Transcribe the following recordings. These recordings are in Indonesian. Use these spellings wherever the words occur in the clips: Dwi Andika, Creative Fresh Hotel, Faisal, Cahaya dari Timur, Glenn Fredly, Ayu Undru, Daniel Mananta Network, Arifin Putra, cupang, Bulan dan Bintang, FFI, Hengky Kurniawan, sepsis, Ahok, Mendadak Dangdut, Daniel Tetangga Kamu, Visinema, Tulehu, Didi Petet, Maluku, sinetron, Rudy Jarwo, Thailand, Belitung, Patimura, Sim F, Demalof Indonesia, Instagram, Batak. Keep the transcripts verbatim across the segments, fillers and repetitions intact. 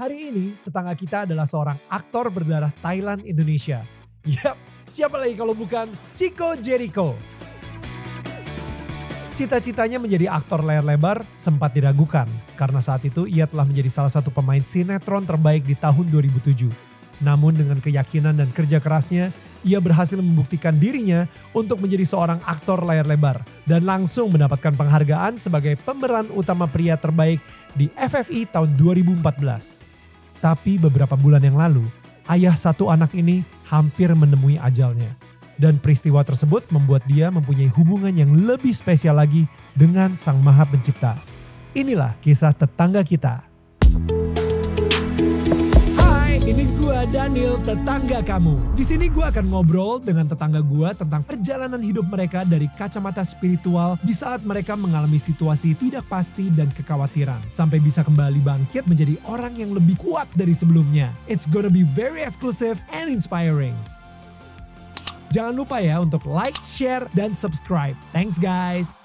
Hari ini tetangga kita adalah seorang aktor berdarah Thailand Indonesia. Yap, siapa lagi kalau bukan Chicco Jerikho. Cita-citanya menjadi aktor layar lebar sempat diragukan karena saat itu ia telah menjadi salah satu pemain sinetron terbaik di tahun dua ribu tujuh. Namun dengan keyakinan dan kerja kerasnya, ia berhasil membuktikan dirinya untuk menjadi seorang aktor layar lebar dan langsung mendapatkan penghargaan sebagai pemeran utama pria terbaik di F F I tahun dua ribu empat belas. Tapi beberapa bulan yang lalu, ayah satu anak ini hampir menemui ajalnya. Dan peristiwa tersebut membuat dia mempunyai hubungan yang lebih spesial lagi dengan Sang Maha Pencipta. Inilah kisah tetangga kita. Hai, ini gua Daniel Tetangga Kamu. Di sini gua akan ngobrol dengan tetangga gua tentang perjalanan hidup mereka dari kacamata spiritual di saat mereka mengalami situasi tidak pasti dan kekhawatiran sampai bisa kembali bangkit menjadi orang yang lebih kuat dari sebelumnya. It's gonna be very exclusive and inspiring. Jangan lupa ya untuk like, share, dan subscribe. Thanks guys.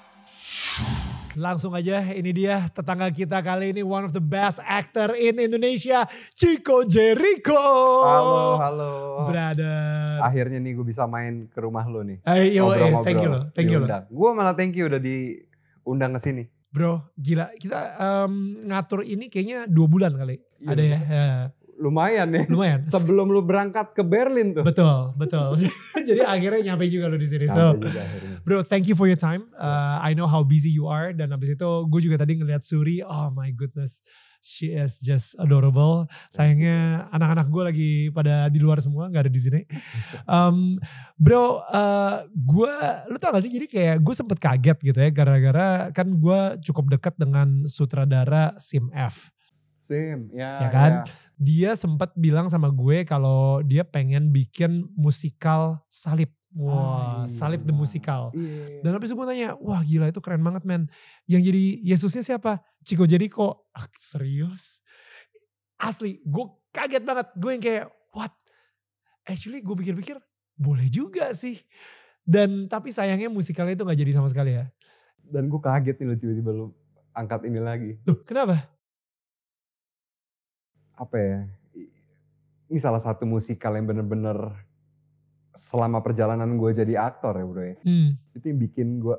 Langsung aja, ini dia tetangga kita kali ini, one of the best actor in Indonesia, Chicco Jerikho. Halo, halo. Brother. Akhirnya nih gue bisa main ke rumah lo nih. Hey, yo, ngobrol, hey, thank you lo, thank you lo. Gue malah thank you udah diundang ke sini. Bro, gila. Kita um, ngatur ini kayaknya dua bulan kali. Iya, ada ya. Ya. Lumayan ya. Lumayan. Sebelum lu berangkat ke Berlin tuh. Betul, betul. Jadi akhirnya nyampe juga lu di sini. So, bro, thank you for your time. Uh, I know how busy you are. Dan abis itu gue juga tadi ngeliat Suri. Oh my goodness, she is just adorable. Sayangnya anak-anak gue lagi pada di luar semua, nggak ada di sini. Um, bro, uh, gue, lu tau gak sih? Jadi kayak gue sempet kaget gitu ya, gara-gara kan gue cukup dekat dengan sutradara Sim F. Sim, ya, ya kan? Ya. Dia sempat bilang sama gue kalau dia pengen bikin musikal Salib. Wah, wow, Salib the Musical. Iya. Dan habis itu gue tanya, wah gila itu keren banget men. Yang jadi Yesusnya siapa? Chicco Jerikho. Ah, serius? Asli, gue kaget banget. Gue yang kayak, what? Actually gue pikir-pikir, boleh juga sih. Dan tapi sayangnya musikalnya itu gak jadi sama sekali ya. Dan gue kaget nih lo tiba-tiba lo angkat ini lagi. Tuh, kenapa? Apa ya, ini salah satu musikal yang bener-bener selama perjalanan gue jadi aktor ya bro ya. Hmm. Itu yang bikin gue,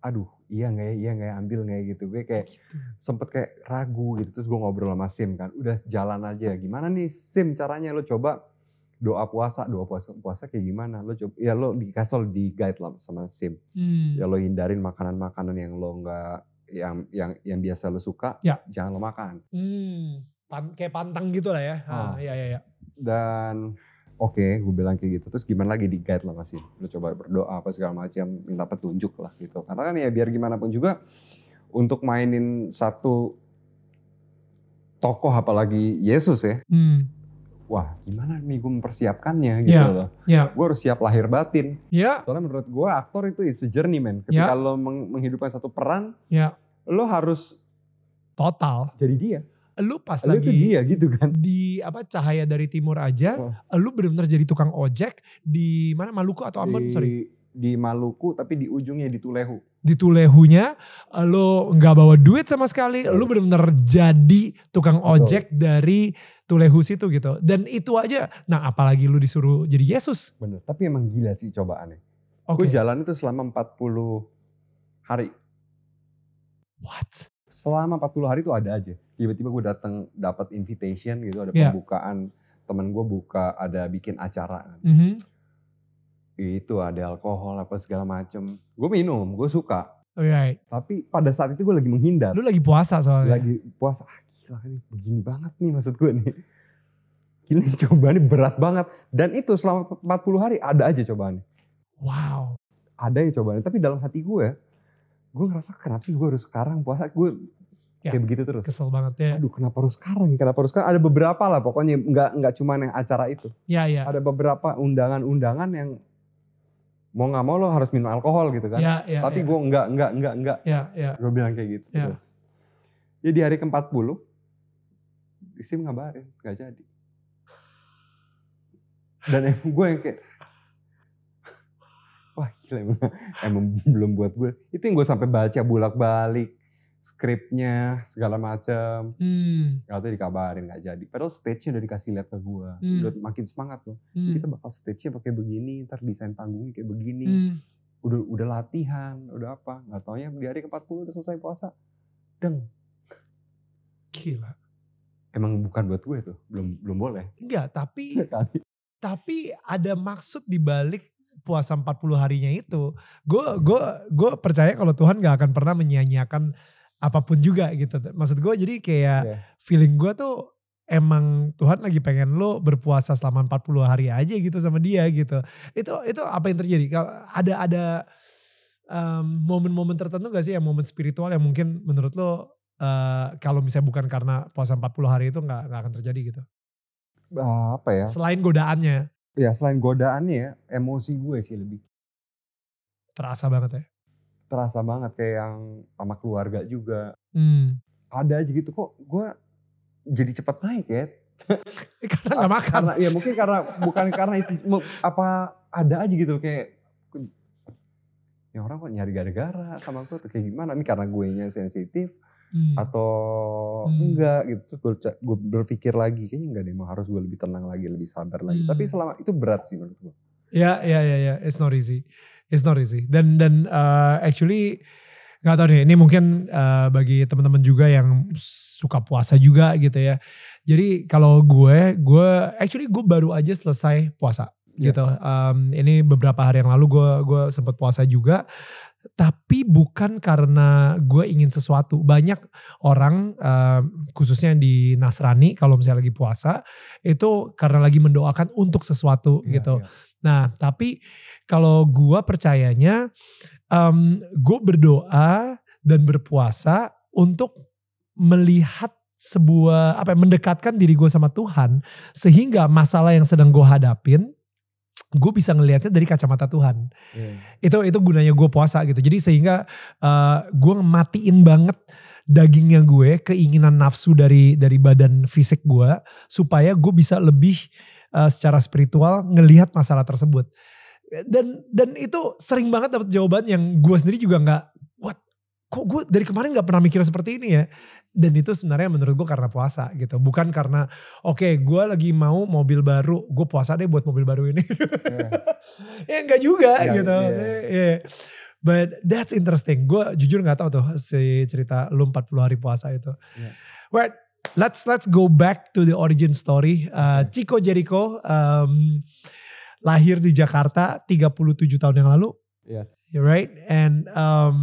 aduh iya gak ya, iya gak ya, ambil gak ya gitu. Gue kayak gitu. Sempet kayak ragu gitu, terus gue ngobrol sama Sim kan, udah jalan aja. Gimana nih Sim caranya, lo coba doa puasa, doa puasa, puasa kayak gimana. Lo coba, ya lo dikasih di guide lah sama Sim. Hmm. Ya lo hindarin makanan-makanan yang lo gak, yang, yang, yang biasa lo suka, ya. Jangan lo makan. Hmm. Pan, kayak pantang gitu lah ya. Ah, iya, iya, iya. Dan oke okay, gue bilang kayak gitu. Terus gimana lagi di guide lah masih. Lu coba berdoa apa segala macam. Minta petunjuk lah gitu. Karena kan ya biar gimana pun juga. Untuk mainin satu tokoh apalagi Yesus ya. Hmm. Wah gimana nih gue mempersiapkannya gitu yeah, loh. Yeah. Gue harus siap lahir batin. Yeah. Soalnya menurut gue aktor itu it's a journey man. Ketika yeah. lo menghidupkan satu peran. Yeah. Lo harus total. Jadi dia. Lu pas lu lagi dia, gitu kan. Di apa Cahaya Dari Timur aja, oh. Lu benar-benar jadi tukang ojek di mana Maluku atau Ambon, di, sorry. Di Maluku tapi di ujungnya di Tulehu. Di Tulehunya lu nggak bawa duit sama sekali, oh. Lu benar-benar jadi tukang ojek oh. Dari Tulehu situ gitu. Dan itu aja, nah apalagi lu disuruh jadi Yesus. Bener, tapi emang gila sih cobaannya. Okay. Gue jalan itu selama empat puluh hari. What? Selama empat puluh hari itu ada aja. Tiba-tiba gue datang dapat invitation gitu, ada yeah. Pembukaan. Temen gue buka, ada bikin acara kan. Mm-hmm. Itu ada alkohol apa segala macem. Gue minum, gue suka. Alright. Tapi pada saat itu gue lagi menghindar. Lu lagi puasa soalnya. Lagi puasa, ah gila ini begini banget nih maksud gue nih. Gila cobaannya berat banget. Dan itu selama empat puluh hari ada aja cobaannya. Wow. Ada ya cobaannya, tapi dalam hati gue. Gue ngerasa kenapa sih gue harus sekarang puasa, gue ya, kayak begitu terus. Kesel banget ya. Aduh kenapa harus sekarang ya, kenapa harus sekarang. Ada beberapa lah pokoknya, gak, gak cuma yang acara itu. Ya, ya. Ada beberapa undangan-undangan yang mau gak mau lo harus minum alkohol gitu kan. Ya, ya, tapi ya. Gue enggak, enggak, enggak, enggak. Ya, ya. Gue bilang kayak gitu. Ya. Terus. Ya di hari ke empat puluh, Sim ngabarin gak jadi. Dan gue yang kayak... Wah gila emang, emang belum buat gue. Itu yang gue sampai baca bolak-balik. skripnya segala macam, hmm. katanya dikabarin nggak jadi. Padahal stage-nya udah dikasih lihat ke gua, hmm. udah makin semangat loh. Hmm. Kita bakal stage-nya pakai begini, ntar desain panggungnya kayak begini, hmm. udah udah latihan, udah apa? Nggak taunya di hari ke empat puluh udah selesai puasa, deng. Gila. Emang bukan buat gue tuh, belum belum boleh. Enggak, tapi tapi ada maksud di balik puasa empat puluh harinya itu. Gue gue gue percaya kalau Tuhan nggak akan pernah menyia-nyiakan apapun juga gitu. Maksud gue jadi kayak yeah. feeling gue tuh emang Tuhan lagi pengen lo berpuasa selama empat puluh hari aja gitu sama dia gitu. Itu itu apa yang terjadi? Ada ada um, momen-momen tertentu gak sih yang momen spiritual yang mungkin menurut lo uh, kalau misalnya bukan karena puasa empat puluh hari itu gak, gak akan terjadi gitu? Uh, apa ya? Selain godaannya. Ya selain godaannya emosi gue sih lebih. Terasa banget ya? Terasa banget kayak yang sama keluarga juga. Hmm. Ada aja gitu kok gue jadi cepat naik ya. Karena gak makan. Karena, ya mungkin karena bukan karena itu. Apa ada aja gitu kayak. Ya orang kok nyari gara-gara sama gue tuh kayak gimana. Ini karena gue nya sensitif. Hmm. Atau hmm. enggak gitu. Gue, gue berpikir lagi kayaknya enggak deh. Harus gue lebih tenang lagi. Lebih sabar lagi. Hmm. Tapi selama itu berat sih menurut gue. Ya ya ya ya. It's not easy. It's not easy. Dan dan uh, actually nggak tahu deh. Ini mungkin uh, bagi teman-teman juga yang suka puasa juga gitu ya. Jadi kalau gue, gue actually gue baru aja selesai puasa yeah. gitu. Um, ini beberapa hari yang lalu gue gue sempat puasa juga. Tapi bukan karena gue ingin sesuatu. Banyak orang uh, khususnya di Nasrani kalau misalnya lagi puasa itu karena lagi mendoakan untuk sesuatu yeah, gitu. Yeah. Nah tapi kalau gue percayanya um, gue berdoa dan berpuasa untuk melihat sebuah apa ya, mendekatkan diri gue sama Tuhan sehingga masalah yang sedang gue hadapin gue bisa ngelihatnya dari kacamata Tuhan. Hmm. Itu itu gunanya gue puasa gitu. Jadi sehingga uh, gue matiin banget dagingnya gue, keinginan nafsu dari dari badan fisik gue supaya gue bisa lebih Uh, secara spiritual ngelihat masalah tersebut dan dan itu sering banget dapat jawaban yang gue sendiri juga nggak what kok gue dari kemarin nggak pernah mikir seperti ini ya. Dan itu sebenarnya menurut gue karena puasa gitu, bukan karena oke okay, gue lagi mau mobil baru gue puasa deh buat mobil baru ini yeah. ya nggak juga yeah, gitu yeah. Yeah. But that's interesting. Gue jujur nggak tahu tuh si cerita lu empat puluh hari puasa itu yeah. But Let's let's go back to the origin story. Uh, Chicco Jerikho um, lahir di Jakarta tiga puluh tujuh tahun yang lalu. Yes. Right? And um,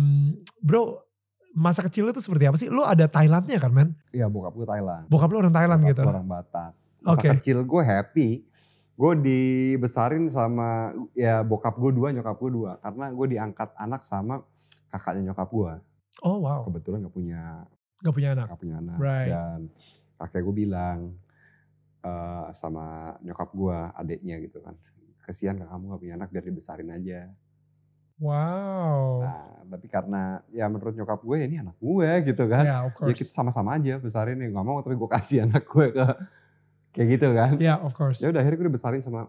bro, masa kecil lu tuh seperti apa sih? Lu ada Thailandnya kan, man? Iya, bokap gue Thailand. Bokap lu orang Thailand bokap gitu. Orang Batak. Masa okay. kecil gue happy. Gue dibesarin sama ya bokap gue dua, nyokap gue dua. Karena gue diangkat anak sama kakaknya nyokap gue. Oh, wow. Kebetulan gak punya Gak punya anak? Gak punya anak. Right. Dan kakek gue bilang uh, sama nyokap gue adiknya gitu kan. Kasihan kamu gak punya anak biar dibesarin aja. Wow. Nah tapi karena ya menurut nyokap gue ini anak gue gitu kan. Yeah, of course. Ya kita sama-sama aja besarin ya. Gak mau tapi gue kasih anak gue ke kayak gitu kan. Ya yeah, of course. Ya udah akhirnya gue dibesarin sama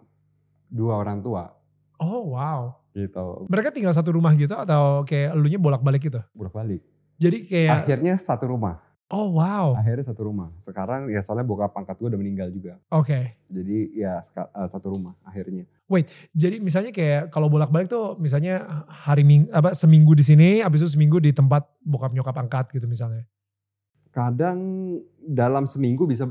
dua orang tua. Oh wow. Gitu. Mereka tinggal satu rumah gitu atau kayak elunya bolak-balik gitu? Bolak-balik. Jadi kayak akhirnya satu rumah. Oh wow. Akhirnya satu rumah. Sekarang ya soalnya bokap pangkat gue udah meninggal juga. Oke. Okay. Jadi ya satu rumah akhirnya. Wait, jadi misalnya kayak kalau bolak-balik tuh misalnya hari ming apa seminggu di sini, abis itu seminggu di tempat bokap nyokap angkat gitu misalnya. Kadang dalam seminggu bisa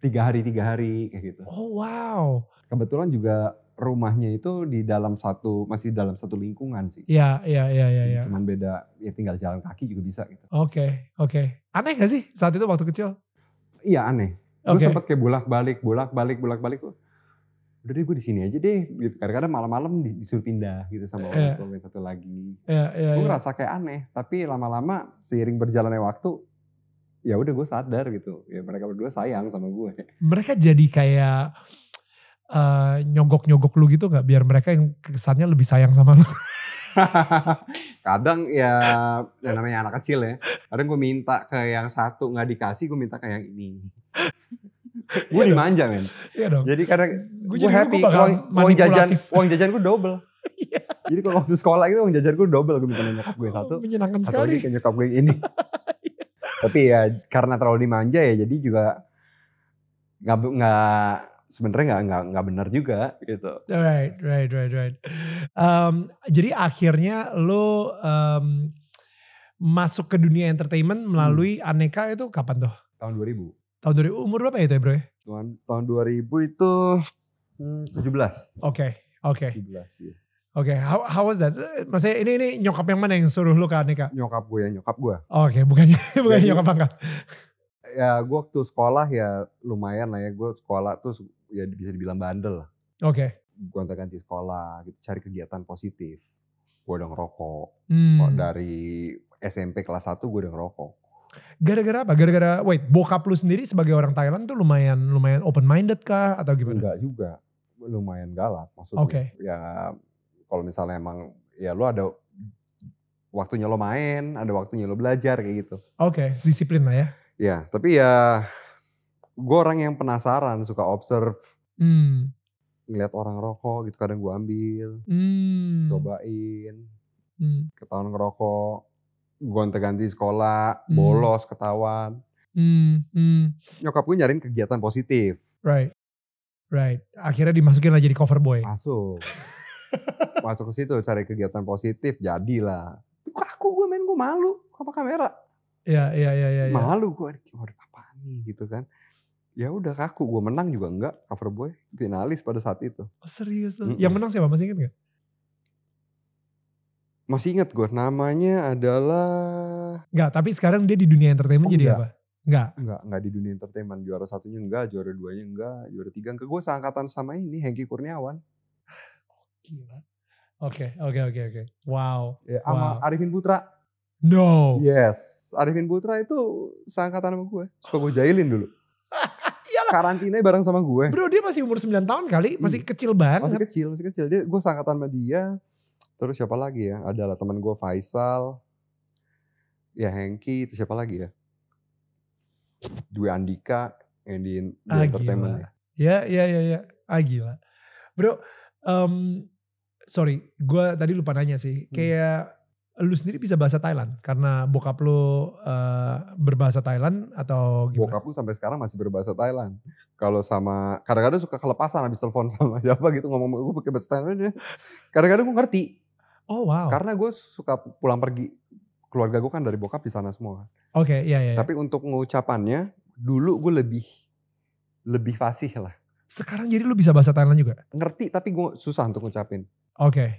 tiga hari tiga hari kayak gitu. Oh wow. Kebetulan juga rumahnya itu di dalam satu, masih dalam satu lingkungan sih. Iya, iya, iya. Ya, ya. Cuman beda, ya tinggal jalan kaki juga bisa gitu. Oke, okay, oke. Okay. Aneh gak sih saat itu waktu kecil? Iya aneh. Okay. Gue sempet kayak bolak-balik, bolak-balik, bolak-balik. Udah deh gue di sini aja deh. Kadang-kadang malam-malam disuruh pindah gitu sama orang tua yang satu lagi. Iya, iya. Gue ngerasa kayak aneh, tapi lama-lama seiring berjalannya waktu, ya udah gue sadar gitu. Ya mereka berdua sayang sama gue. Mereka jadi kayak... Uh, nyogok-nyogok lu gitu gak? Biar mereka yang kesannya lebih sayang sama lu. Kadang ya, ya namanya anak kecil ya. Kadang gue minta ke yang satu gak dikasih, gue minta ke yang ini. Gue iya dimanja men. Iya dong. Jadi kadang gue happy, uang jajan, uang jajan gue double. Iya. Jadi kalau waktu sekolah itu uang jajan gue double, gue minta nyokap gue satu. Menyenangkan satu sekali. Satu lagi ke nyokap gue yang ini. Tapi ya karena terlalu dimanja ya, jadi juga nggak nggak sebenarnya nggak nggak nggak benar juga gitu. Right, right, right, right. Um, jadi akhirnya lo um, masuk ke dunia entertainment melalui hmm. Aneka itu kapan tuh? Tahun dua ribu. Tahun dua ribu umur berapa itu ya bro? Tahun tahun dua ribu itu hmm, tujuh belas. Oke, okay, oke. Okay. tujuh belas ya. Oke, okay, how, how was that? Maksudnya ini ini nyokap yang mana yang suruh lu ke Aneka? Nyokap gue ya, nyokap gue. Oke, okay, bukannya bukannya nyokap angkat. Ya gue waktu sekolah ya lumayan lah ya, gue sekolah tuh ya bisa dibilang bandel lah. Oke. Okay. Gue ganti sekolah, gitu, cari kegiatan positif. Gue udah ngerokok, hmm. dari S M P kelas satu gue udah ngerokok. Gara-gara apa? Gara-gara, wait, bokap lu sendiri sebagai orang Thailand tuh lumayan lumayan open minded kah atau gimana? Enggak juga, lumayan galak maksudnya. Okay. Ya kalau misalnya emang ya lu ada waktunya lo main, ada waktunya lo belajar kayak gitu. Oke, okay. Disiplin lah ya. Ya, tapi ya gue orang yang penasaran, suka observe. Hmm. Ngeliat orang rokok gitu, kadang gue ambil, hmm. cobain, hmm. ketahuan ngerokok. Gonta-ganti sekolah, mm. bolos, ketahuan. Mm, mm. Nyokap gue nyariin kegiatan positif. Right, right. Akhirnya dimasukin lah jadi cover boy. Masuk. Masuk ke situ cari kegiatan positif, jadilah. Kok aku gue main gue malu sama kamera. Iya, iya, iya. Ya, malu gue, waduh apaan nih gitu kan. Ya udah kaku, gue menang juga enggak cover boy. Finalis pada saat itu. Oh, serius loh. Mm-mm. Yang menang siapa, masih inget gak? Masih inget gue, namanya adalah... Enggak, tapi sekarang dia di dunia entertainment oh, jadi enggak. Apa? Enggak. Enggak, enggak di dunia entertainment. Juara satunya enggak, juara duanya enggak, juara tiga enggak. Gue seangkatan sama ini, Hengky Kurniawan. Gila. Oke, oke, oke, oke. Wow. Ya, sama wow. Arifin Putra. No. Yes, Arifin Putra itu seangkatan sama gue. Suka gue jahilin dulu. Iyalah. Karantina bareng sama gue. Bro, dia masih umur sembilan tahun kali, masih hmm. kecil banget. Masih kecil, masih kecil. Dia, gue seangkatan sama dia. Terus siapa lagi ya? Adalah teman gue Faisal, ya Hengky, itu siapa lagi ya? Dwi Andika, yang di, di ah, entertainment. Gila. Ya, ya, ya, ya. Ah gila. Bro, um, sorry, gue tadi lupa nanya sih. Hmm. Kayak lu sendiri bisa bahasa Thailand? Karena bokap lu uh, berbahasa Thailand atau gimana? Bokap lu sampai sekarang masih berbahasa Thailand. Kalau sama, kadang-kadang suka kelepasan habis telepon sama siapa gitu. Ngomong gue pakai bahasa Thailand. Kadang-kadang gue ngerti. Oh wow. Karena gue suka pulang pergi, keluarga gue kan dari bokap di sana semua. Oke, okay, iya iya. Tapi untuk ngucapannya dulu gue lebih lebih fasih lah. Sekarang jadi lu bisa bahasa Thailand juga? Ngerti tapi gue susah untuk ngucapin. Oke, okay,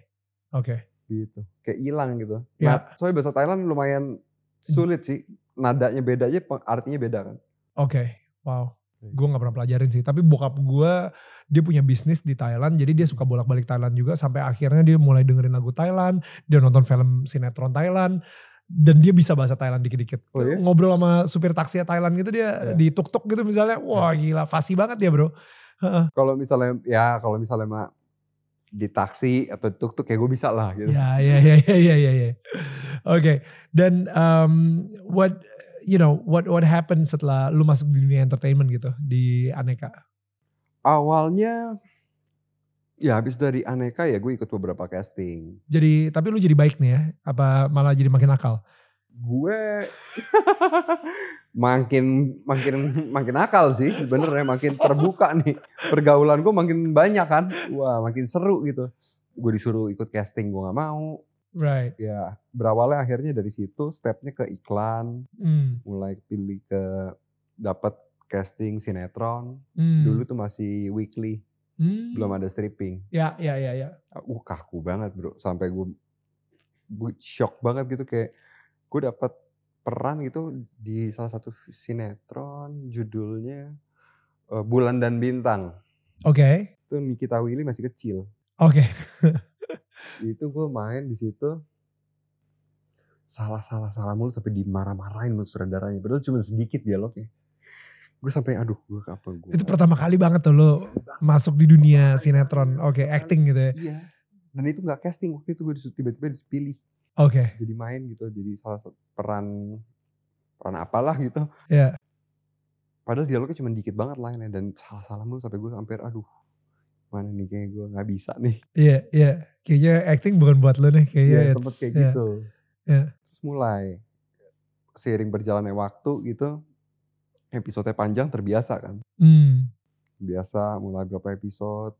oke. Okay. Gitu, kayak hilang gitu. Yeah. Nah, soalnya bahasa Thailand lumayan sulit sih. Nadanya beda aja, artinya beda kan. Oke, okay, wow. Gue gak pernah pelajarin sih, tapi bokap gue dia punya bisnis di Thailand, jadi dia suka bolak-balik Thailand juga, sampai akhirnya dia mulai dengerin lagu Thailand, dia nonton film sinetron Thailand, dan dia bisa bahasa Thailand dikit-dikit. Oh, iya? Ngobrol sama supir taksi Thailand gitu dia, yeah. Di tuk-tuk gitu misalnya, wah yeah. Gila, fasih banget dia bro. Kalau misalnya, ya kalau misalnya mah di taksi atau tuk-tuk ya gue bisa lah gitu. Ya, ya, ya, ya, ya, ya. Oke, dan um, what you know what what happened setelah lu masuk di dunia entertainment gitu di Aneka? Awalnya ya habis dari Aneka ya gue ikut beberapa casting. Jadi tapi lu jadi baik nih ya? Apa malah jadi makin nakal? Gue makin makin makin nakal sih sebenarnya, makin terbuka nih pergaulan gue, makin banyak kan, wah makin seru gitu. Gue disuruh ikut casting gue nggak mau. Right. Ya berawalnya akhirnya dari situ, stepnya ke iklan, mm. mulai pilih ke dapat casting sinetron. Mm. Dulu tuh masih weekly, mm. belum ada stripping. Ya, ya, ya, ya. Uh kaku banget bro, sampai gue gue shock banget gitu, kayak gue dapat peran gitu di salah satu sinetron, judulnya uh, Bulan dan Bintang. Oke. Okay. Itu Nikita Willy masih kecil. Oke. Okay. Itu gue main di situ salah salah salah mulu sampai dimarah-marahin sama saudaranya, padahal cuma sedikit dialognya. Gue sampai aduh gue apa gue. Itu pertama kali banget tuh lo masuk di dunia sinetron, oke okay, acting gitu ya. Iya. Dan itu nggak casting, waktu itu gue tiba-tiba dipilih. Oke. Okay. Jadi main gitu, jadi salah satu peran peran apalah gitu. Iya. Yeah. Padahal dialognya cuma dikit banget lainnya dan salah salah mulu sampai gue hampir aduh mana nih kayaknya gue nggak bisa nih. Iya iya, kayaknya acting bukan buat lo nih kayaknya. Iya, sempet kayak yeah. gitu. Yeah. Terus mulai seiring berjalannya waktu gitu, episode panjang terbiasa kan. Mm. Biasa mulai berapa episode,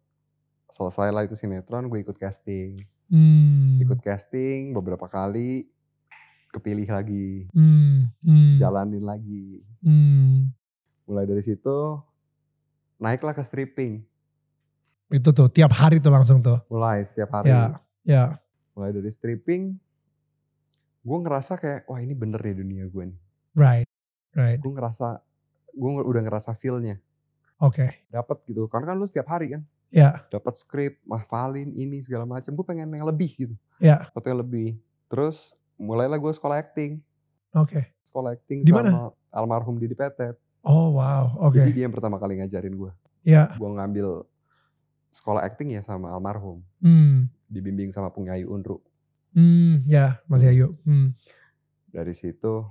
selesai lah itu sinetron, gue ikut casting. Mm. Ikut casting beberapa kali, kepilih lagi, mm. Mm. jalanin lagi. Mm. Mulai dari situ naiklah ke stripping. Itu tuh tiap hari tuh langsung tuh. Mulai setiap hari. Ya. Ya. Mulai dari stripping, gue ngerasa kayak wah ini bener nih dunia gue nih. Right, right. Gue ngerasa, gue udah ngerasa feelnya. Oke. Okay. Dapat gitu, karena kan lu setiap hari kan. Ya. Dapat skrip, mahfalin ini segala macam. Gue pengen yang lebih gitu. Ya. Sesuatu yang lebih. Terus mulailah gue sekolah acting. Oke. Okay. Sekolah acting dimana? Sama almarhum Didi Petet. Oh wow, oke. Okay. Jadi dia yang pertama kali ngajarin gue. Iya. Gue ngambil sekolah acting ya sama almarhum. Hmm. Dibimbing sama Pung Ayu Undru. Hmm, ya masih Ayu. Hmm. Dari situ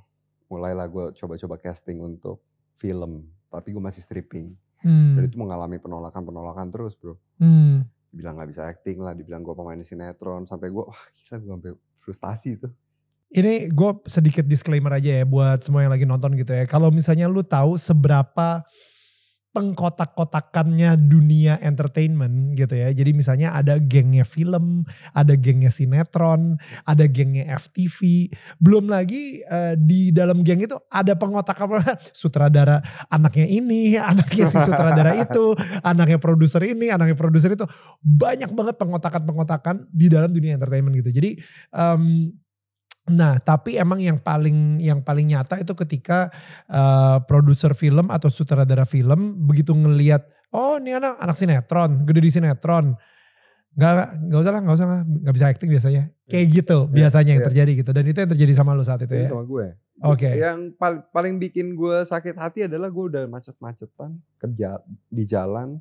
mulailah gue coba-coba casting untuk film. Tapi gue masih stripping. Hmm. Dari itu mengalami penolakan-penolakan terus bro. Hmm. Dibilang gak bisa acting lah, dibilang gue pemain sinetron. Sampai gue, wah gila gue sampai frustasi itu. Ini gue sedikit disclaimer aja ya buat semua yang lagi nonton gitu ya. Kalau misalnya lu tahu seberapa pengkotak-kotakannya dunia entertainment gitu ya. Jadi misalnya ada gengnya film, ada gengnya sinetron, ada gengnya F T V. Belum lagi uh, di dalam geng itu ada pengotakan sutradara anaknya ini, anaknya si sutradara itu, anaknya produser ini, anaknya produser itu. Banyak banget pengotakan-pengotakan di dalam dunia entertainment gitu. Jadi... Um, Nah, tapi emang yang paling yang paling nyata itu ketika uh, produser film atau sutradara film begitu ngelihat, oh ini anak anak sinetron, gede di sinetron, nggak nggak usah lah, nggak usah lah, nggak bisa acting biasanya, kayak gitu ya, biasanya ya, yang ya. terjadi gitu. Dan itu yang terjadi sama lu saat itu ya. Sama gue. Oke. Okay. Yang paling paling bikin gue sakit hati adalah gue udah macet-macetan kerja di jalan,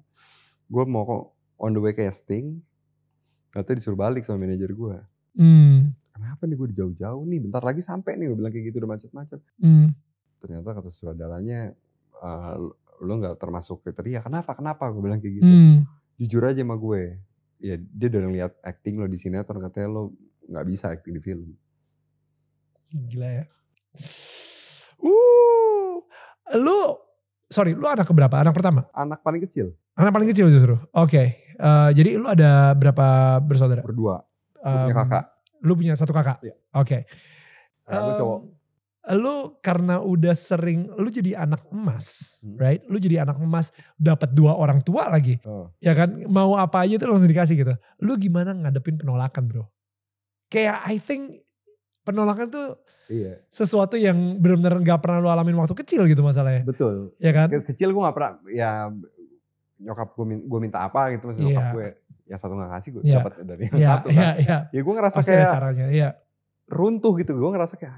gue mau on the way casting, katanya disuruh balik sama manajer gue. Hmm. Kenapa nih gue jauh-jauh nih, bentar lagi sampai nih, gue bilang kayak gitu udah macet-macet. Mm. Ternyata kata sutradaranya uh, lo gak termasuk kriteria, kenapa, kenapa gue bilang kayak gitu. Mm. Jujur aja sama gue, ya dia udah ngeliat acting lo di sinetron, katanya lo gak bisa acting di film. Gila ya. Uh, lo, sorry, lo anak keberapa, anak pertama? Anak paling kecil. Anak paling kecil justru, oke. Okay. Uh, jadi lo ada berapa bersaudara? Berdua, um, punya kakak. Lu punya satu kakak? Iya. Oke. Okay. Um, lu karena udah sering, lu jadi anak emas, hmm. right? Lu jadi anak emas, dapat dua orang tua lagi. Oh. Ya kan, mau apa aja tuh langsung dikasih gitu. Lu gimana ngadepin penolakan bro? Kayak I think penolakan tuh iya. sesuatu yang benar-benar gak pernah lu alamin waktu kecil gitu masalahnya. Betul. Ya kan? Kecil gue gak pernah, ya nyokap gue minta apa gitu maksudnya yeah. nyokap gue. Yang satu gak ngasih gue yeah. dapat dari yang yeah, satu kan. Yeah, yeah. Ya gue ngerasa pasti kayak caranya, yeah. runtuh gitu. Gue ngerasa kayak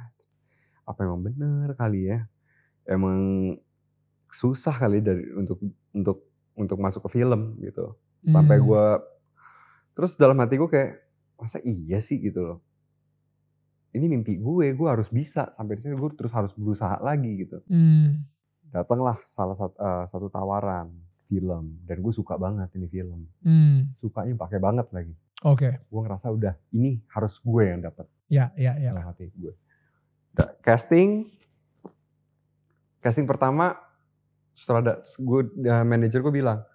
apa emang bener kali ya. Emang susah kali dari untuk untuk untuk masuk ke film gitu. Sampai mm. gue terus dalam hati gue kayak masa iya sih gitu loh. Ini mimpi gue, gue harus bisa. Sampai di sini gue terus harus berusaha lagi gitu. Mm. Datanglah salah satu, uh, satu tawaran. Film dan gue suka banget ini film, hmm. sukanya pakai banget lagi. Oke. Okay. Gue ngerasa udah ini harus gue yang dapat. Ya, ya, ya. Dalam hati gue. Da, casting, casting pertama, setelah gue uh, manajer gue bilang,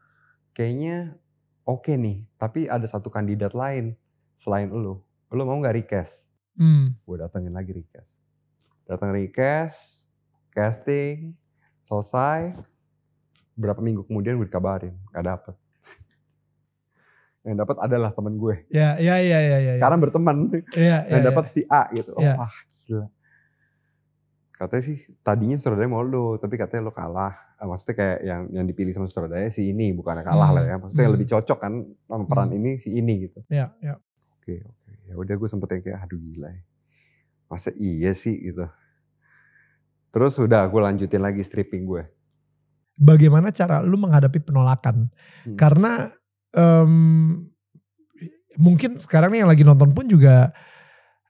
kayaknya oke okay nih, tapi ada satu kandidat lain selain lo, lo mau nggak request? Hmm. Gue datengin lagi request, datang request, casting, selesai. Berapa minggu kemudian gue dikabarin, gak dapet. Yang dapet adalah temen gue. Iya, iya, iya. Ya, ya. Karena berteman. Ya, ya, yang dapet ya. Si A gitu. Ya. Wah gila. Katanya sih tadinya sutradara mau lo, tapi katanya lo kalah. Maksudnya kayak yang yang dipilih sama sutradara si ini, bukannya kalah hmm. lah ya. Maksudnya hmm. yang lebih cocok kan sama peran hmm. ini si ini gitu. Iya, iya. Oke, oke. Ya udah gue sempet yang kayak aduh gila ya. Masa iya sih gitu. Terus udah gue lanjutin lagi stripping gue. Bagaimana cara lu menghadapi penolakan? Hmm. Karena um, mungkin sekarang nih yang lagi nonton pun juga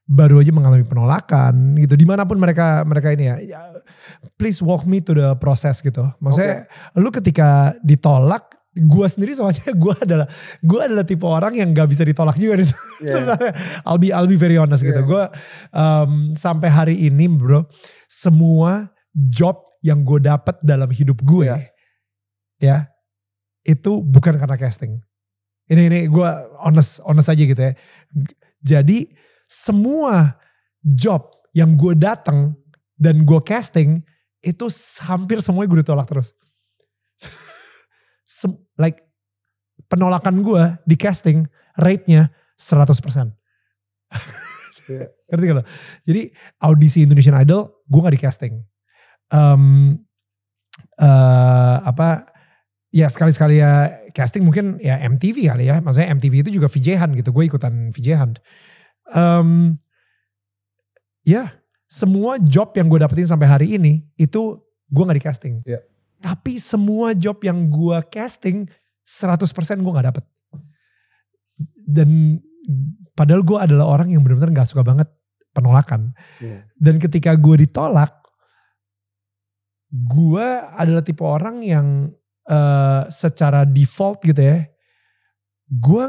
baru aja mengalami penolakan gitu. Dimanapun mereka mereka ini ya, please walk me to the process gitu. Maksudnya okay. lu ketika ditolak Gue sendiri soalnya gue adalah gue adalah tipe orang yang gak bisa ditolak juga nih yeah. sebenarnya. I'll be I'll be very honest yeah. gitu. Gue um, sampai hari ini bro, semua job yang gue dapat dalam hidup gue yeah. ya itu bukan karena casting. Ini ini gue honest honest aja gitu ya. Jadi semua job yang gue datang dan gue casting itu hampir semuanya gue ditolak terus. Like penolakan gue di casting rate-nya seratus persen. yeah. Ngerti gak lo? Jadi audisi Indonesian Idol gue gak di casting. Um, uh, apa ya sekali-sekali ya casting mungkin ya M T V kali ya. Maksudnya M T V itu juga V J-han gitu. Gue ikutan V J-han. Um, ya yeah, semua job yang gue dapetin sampai hari ini itu gue gak di casting. Yeah. Tapi semua job yang gue casting seratus persen gue gak dapet. Dan padahal gue adalah orang yang benar-benar gak suka banget penolakan. Yeah. Dan ketika gue ditolak, gue adalah tipe orang yang uh, secara default gitu ya, gue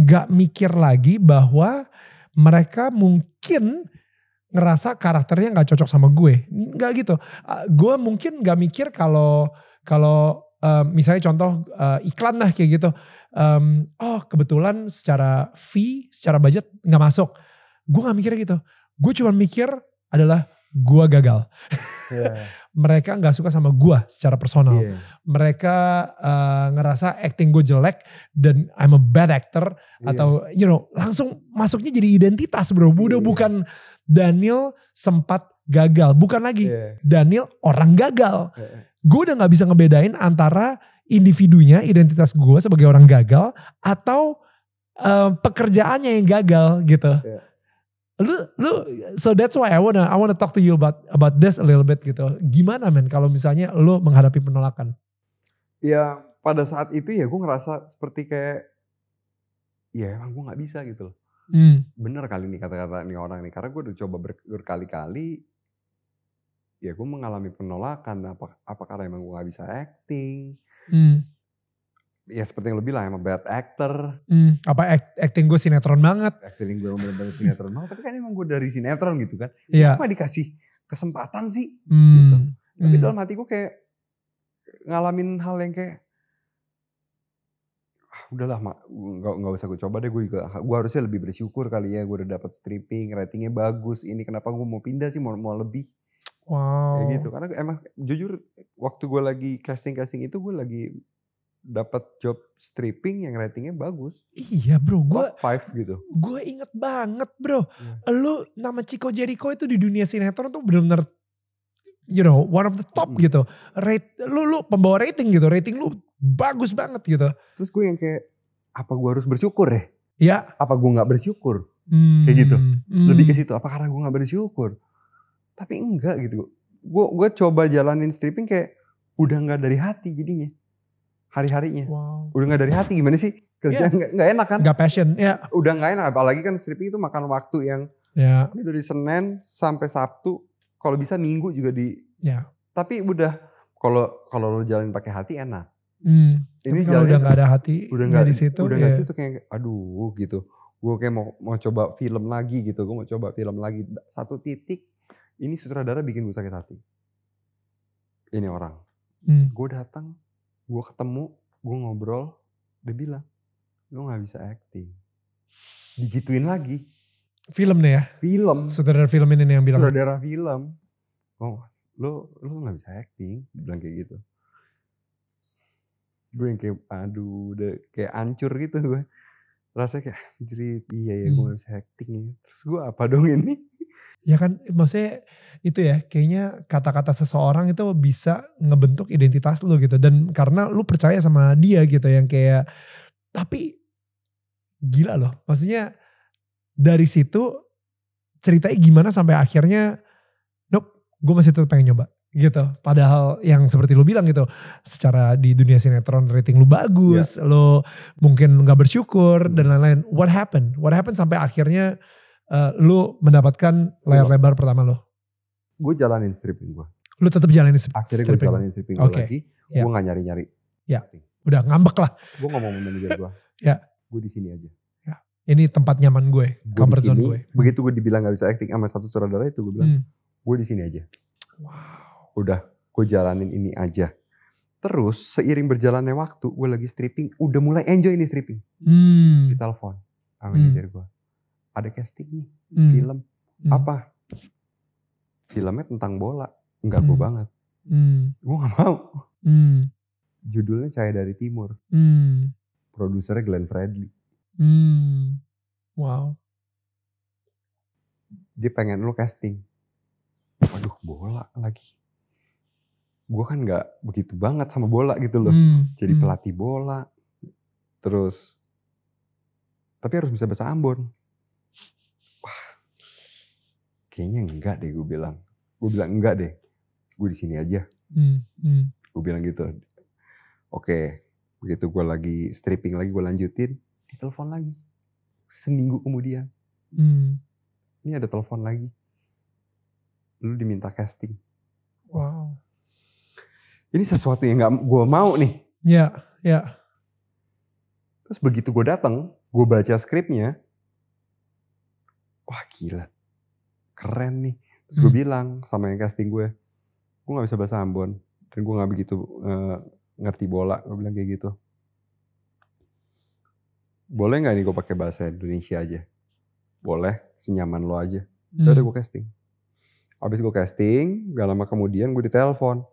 gak mikir lagi bahwa mereka mungkin ngerasa karakternya nggak cocok sama gue, nggak gitu. Uh, gue mungkin nggak mikir kalau kalau uh, misalnya contoh uh, iklan lah kayak gitu. Um, oh kebetulan secara fee, secara budget nggak masuk. Gue nggak mikir gitu. Gue cuma mikir adalah gue gagal. Yeah. Mereka nggak suka sama gue secara personal. Yeah. Mereka uh, ngerasa acting gue jelek dan I'm a bad actor yeah. atau you know langsung masuknya jadi identitas bro. Udah yeah. bukan Daniel sempat gagal, bukan lagi yeah. Daniel orang gagal. Yeah. Gue udah gak bisa ngebedain antara individunya, identitas gue sebagai orang gagal atau uh, pekerjaannya yang gagal gitu. Yeah. Lu, lu, so that's why I wanna I wanna talk to you about about this a little bit gitu. Gimana men kalau misalnya lu menghadapi penolakan? Ya pada saat itu ya gue ngerasa seperti kayak ya emang gue gak bisa gitu loh. Hmm. Bener kali nih kata-kata nih orang nih, karena gue udah coba ber, berkali-kali ya gue mengalami penolakan. Apa, apa karena emang gue gak bisa acting hmm. ya seperti yang lo bilang emang bad actor hmm. apa act, acting gue sinetron banget acting gue bener-bener sinetron banget tapi kan emang gue dari sinetron gitu kan yeah. gue dikasih kesempatan sih hmm. gitu. Tapi hmm. dalam hati gue kayak ngalamin hal yang kayak udahlah mak, nggak nggak usah gue coba deh, gue juga gue harusnya lebih bersyukur kali ya, gue udah dapat stripping, ratingnya bagus, ini kenapa gue mau pindah sih, mau mau lebih, wow, kayak gitu. Karena emang jujur waktu gue lagi casting casting itu gue lagi dapat job stripping yang ratingnya bagus. Iya bro, gue five gitu. Gue inget banget bro, yeah. Lu nama Chicco Jerikho itu di dunia sinetron tuh benar-benar, you know, one of the top mm. gitu. Rate, lu lu pembawa rating gitu, rating lu bagus banget gitu. Terus gue yang kayak apa gue harus bersyukur ya? Ya. Apa gue nggak bersyukur? Hmm, kayak gitu. Hmm. Lebih ke situ. Apa karena gue nggak bersyukur? Tapi enggak gitu. Gue gue coba jalanin stripping kayak udah nggak dari hati jadinya. Hari-harinya. Wow. Udah nggak dari hati gimana sih? Kerja nggak yeah. enak kan? Nggak passion. Ya. Yeah. Udah nggak enak. Apalagi kan stripping itu makan waktu yang yeah. dari Senin sampai Sabtu. Kalau bisa Minggu juga di. Yeah. Tapi udah kalau kalau lo jalanin pakai hati enak. Hmm, ini kalau udah nggak ada hati, udah nggak di situ, udah nggak yeah. di situ kayak, aduh gitu. Gue kayak mau mau coba film lagi gitu, gue mau coba film lagi. Satu titik, ini sutradara bikin gue sakit hati. Ini orang, hmm. gue datang, gue ketemu, gue ngobrol, dia bilang, lu nggak bisa acting. Digituin lagi. Film nih ya? Film. Sutradara film ini yang bilang. Sutradara film. Oh, lu lu nggak bisa acting, dia bilang kayak gitu. Gue yang kayak aduh udah kayak hancur gitu gue. Rasanya kayak jerit, iya ya hmm. gue harus acting ya. Terus gue apa dong ini? Ya kan maksudnya itu ya kayaknya kata-kata seseorang itu bisa ngebentuk identitas lu gitu. Dan karena lu percaya sama dia gitu yang kayak tapi gila loh. Maksudnya dari situ ceritanya gimana sampai akhirnya nope gue masih tetap pengen nyoba. Gitu, padahal yang seperti lu bilang gitu, secara di dunia sinetron rating lu bagus, yeah. lu mungkin gak bersyukur dan lain-lain. What happened? What happened sampai akhirnya uh, lu mendapatkan layar lebar pertama lu? Gue jalanin stripping gue. Lu tetap jalanin stripping? Akhirnya gue jalanin stripping gue okay. lagi, yeah. gue gak nyari-nyari. Yeah. udah ngambek lah. Gue ngomong sama manajer gue, ya. Gue di sini aja. Ya. Ini tempat nyaman gue, gua comfort zone gue. Begitu gue dibilang gak bisa acting sama satu sutradara itu, gue bilang, hmm. gue di sini aja. Wow. Udah, gue jalanin ini aja. Terus seiring berjalannya waktu, gue lagi stripping, udah mulai enjoy ini stripping. Hmm. Ditelepon sama manajer hmm. gue, ada casting nih, hmm. film hmm. apa? Filmnya tentang bola, enggak hmm. gue banget. Hmm. Gue gak mau. Hmm. Judulnya Cahaya dari Timur. Hmm. Produsernya Glenn Fredly. Hmm. Wow. Dia pengen lu casting. Waduh, bola lagi. Gue kan gak begitu banget sama bola gitu loh. Hmm, Jadi hmm. pelatih bola. Terus. Tapi harus bisa bahasa Ambon. Wah. Kayaknya enggak deh gue bilang. Gue bilang enggak deh. Gue di sini aja. Hmm, hmm. Gue bilang gitu. Oke. Begitu gue lagi stripping lagi. Gue lanjutin. Ditelepon lagi. Seminggu kemudian. Hmm. Ini ada telepon lagi. Lu diminta casting. Wow. Ini sesuatu yang gak gue mau nih. Iya, iya. Terus begitu gue datang, gue baca skripnya. Wah gila, keren nih. Terus gue hmm. bilang sama yang casting gue, gue gak bisa bahasa Ambon. Dan gue gak begitu uh, ngerti bola, gue bilang kayak gitu. Boleh gak nih gue pakai bahasa Indonesia aja? Boleh, senyaman lo aja. Udah hmm. gue casting. Abis gue casting, gak lama kemudian gue ditelepon.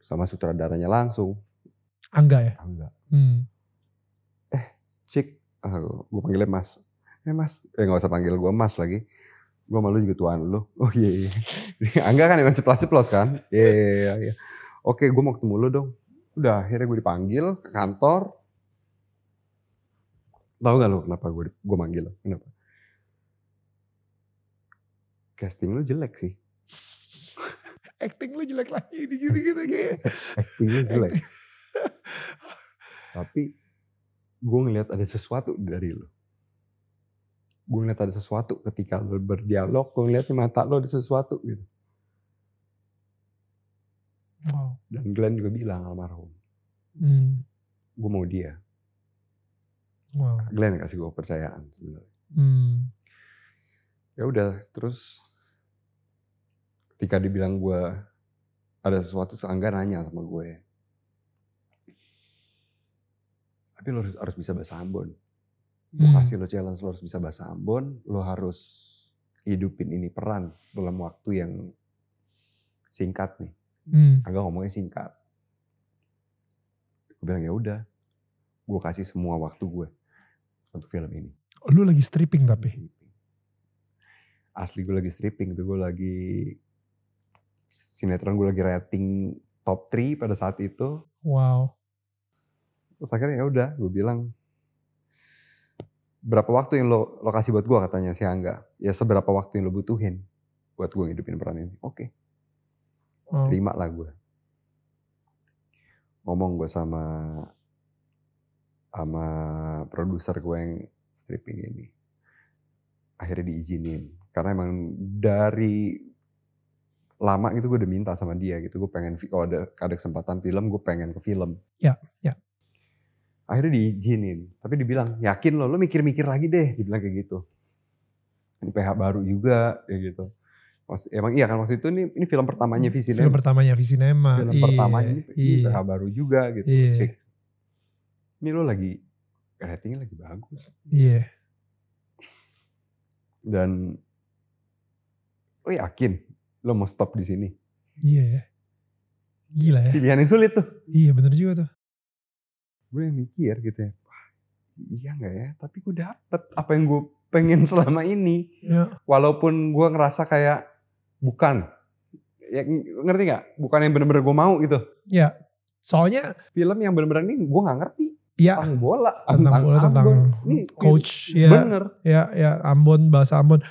Sama sutradaranya langsung. Angga ya? Angga. Hmm. Eh Cik, oh, gue panggilnya mas. Eh mas, eh gak usah panggil gue mas lagi. Gue malu juga tuan lu. Oh iya iya. Angga kan emang ceplos-ceplos kan? Iya iya iya. Oke gue mau ketemu lu dong. Udah akhirnya gue dipanggil ke kantor. Tahu gak lu kenapa gue, gue manggil lu? Kenapa? Casting lu jelek sih. Acting lu jelek lagi, gitu-gitu kayak. Acting lu jelek. Tapi gue ngeliat ada sesuatu dari lu. Gue ngeliat ada sesuatu ketika lu berdialog, gue ngeliat di mata lu ada sesuatu gitu. Wow. Dan Glenn juga bilang almarhum. Hmm. Gue mau dia. Wow. Glenn kasih gue kepercayaan sebenarnya. Hmm. Ya udah, terus. Ketika dibilang gue ada sesuatu, Angga nanya sama gue. Tapi lo harus, harus bisa bahasa Ambon. Gue hmm. kasih lo challenge, lo harus bisa bahasa Ambon. Lo harus hidupin ini peran dalam waktu yang singkat nih. Hmm. Angga ngomongnya singkat. Gue bilang ya udah, gue kasih semua waktu gue untuk film ini. Lo lagi stripping tapi? Asli gue lagi stripping tuh, gue lagi sinetron gue lagi rating top tiga pada saat itu. Wow. Terus akhirnya ya udah, gue bilang berapa waktu yang lo lo kasih buat gue, katanya si Angga. Ya seberapa waktu yang lo butuhin buat gue hidupin peran ini. Oke. Okay. Oh. Terima lah gue. Ngomong gue sama sama produser gue yang stripping ini. Akhirnya diizinin. Karena emang dari lama gitu gue udah minta sama dia gitu. Gue pengen kalau ada, ada kesempatan film gue pengen ke film. Ya, ya. Akhirnya diizinin. Tapi dibilang yakin lo, lo mikir-mikir lagi deh. Dibilang kayak gitu. Ini P H baru juga kayak gitu. Emang iya kan waktu itu ini, ini film pertamanya Visinema. Film pertamanya Visinema. Film iya, pertamanya ini, iya. Ini P H baru juga gitu. Iya. Cek. Ini lo lagi ratingnya lagi bagus. Iya. Dan lo yakin lo mau stop di sini? Iya ya. Gila ya. Pilihan yang sulit tuh. Iya bener juga tuh. Gue yang mikir gitu ya. Wah, iya gak ya? Tapi gue dapet apa yang gue pengen selama ini. Ya. Walaupun gue ngerasa kayak bukan. Ya, ngerti gak? Bukan yang bener-bener gue mau gitu. Iya. Soalnya. Film yang bener-bener ini gue gak ngerti. Ya. Tentang bola. Tentang, tentang bola, tentang Ambon. Coach. Ya, bener. Ya, ya Ambon, bahasa Ambon.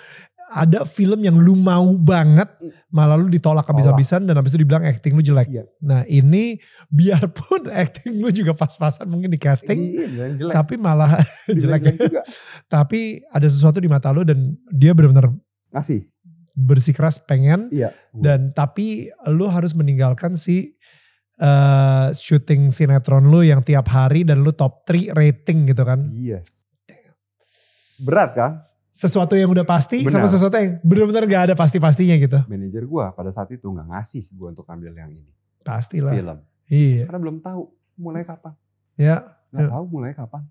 Ada film yang lu mau banget, malah lu ditolak habis-habisan dan habis itu dibilang acting lu jelek. Iya. Nah ini biarpun acting lu juga pas-pasan mungkin di casting, iya, tapi malah jelek. jelek juga. Tapi ada sesuatu di mata lu dan dia benar-benar ngasih bersikeras pengen. Iya. Dan tapi lu harus meninggalkan si uh, syuting sinetron lu yang tiap hari dan lu top three rating gitu kan. Yes. Berat kan? Sesuatu yang udah pasti bener. Sama sesuatu yang benar-benar gak ada pasti-pastinya gitu. Manajer gue pada saat itu gak ngasih gue untuk ambil yang ini. Pastilah. Film. Iya. Karena belum tahu mulai kapan. Ya. Gak ya. tahu mulai kapan.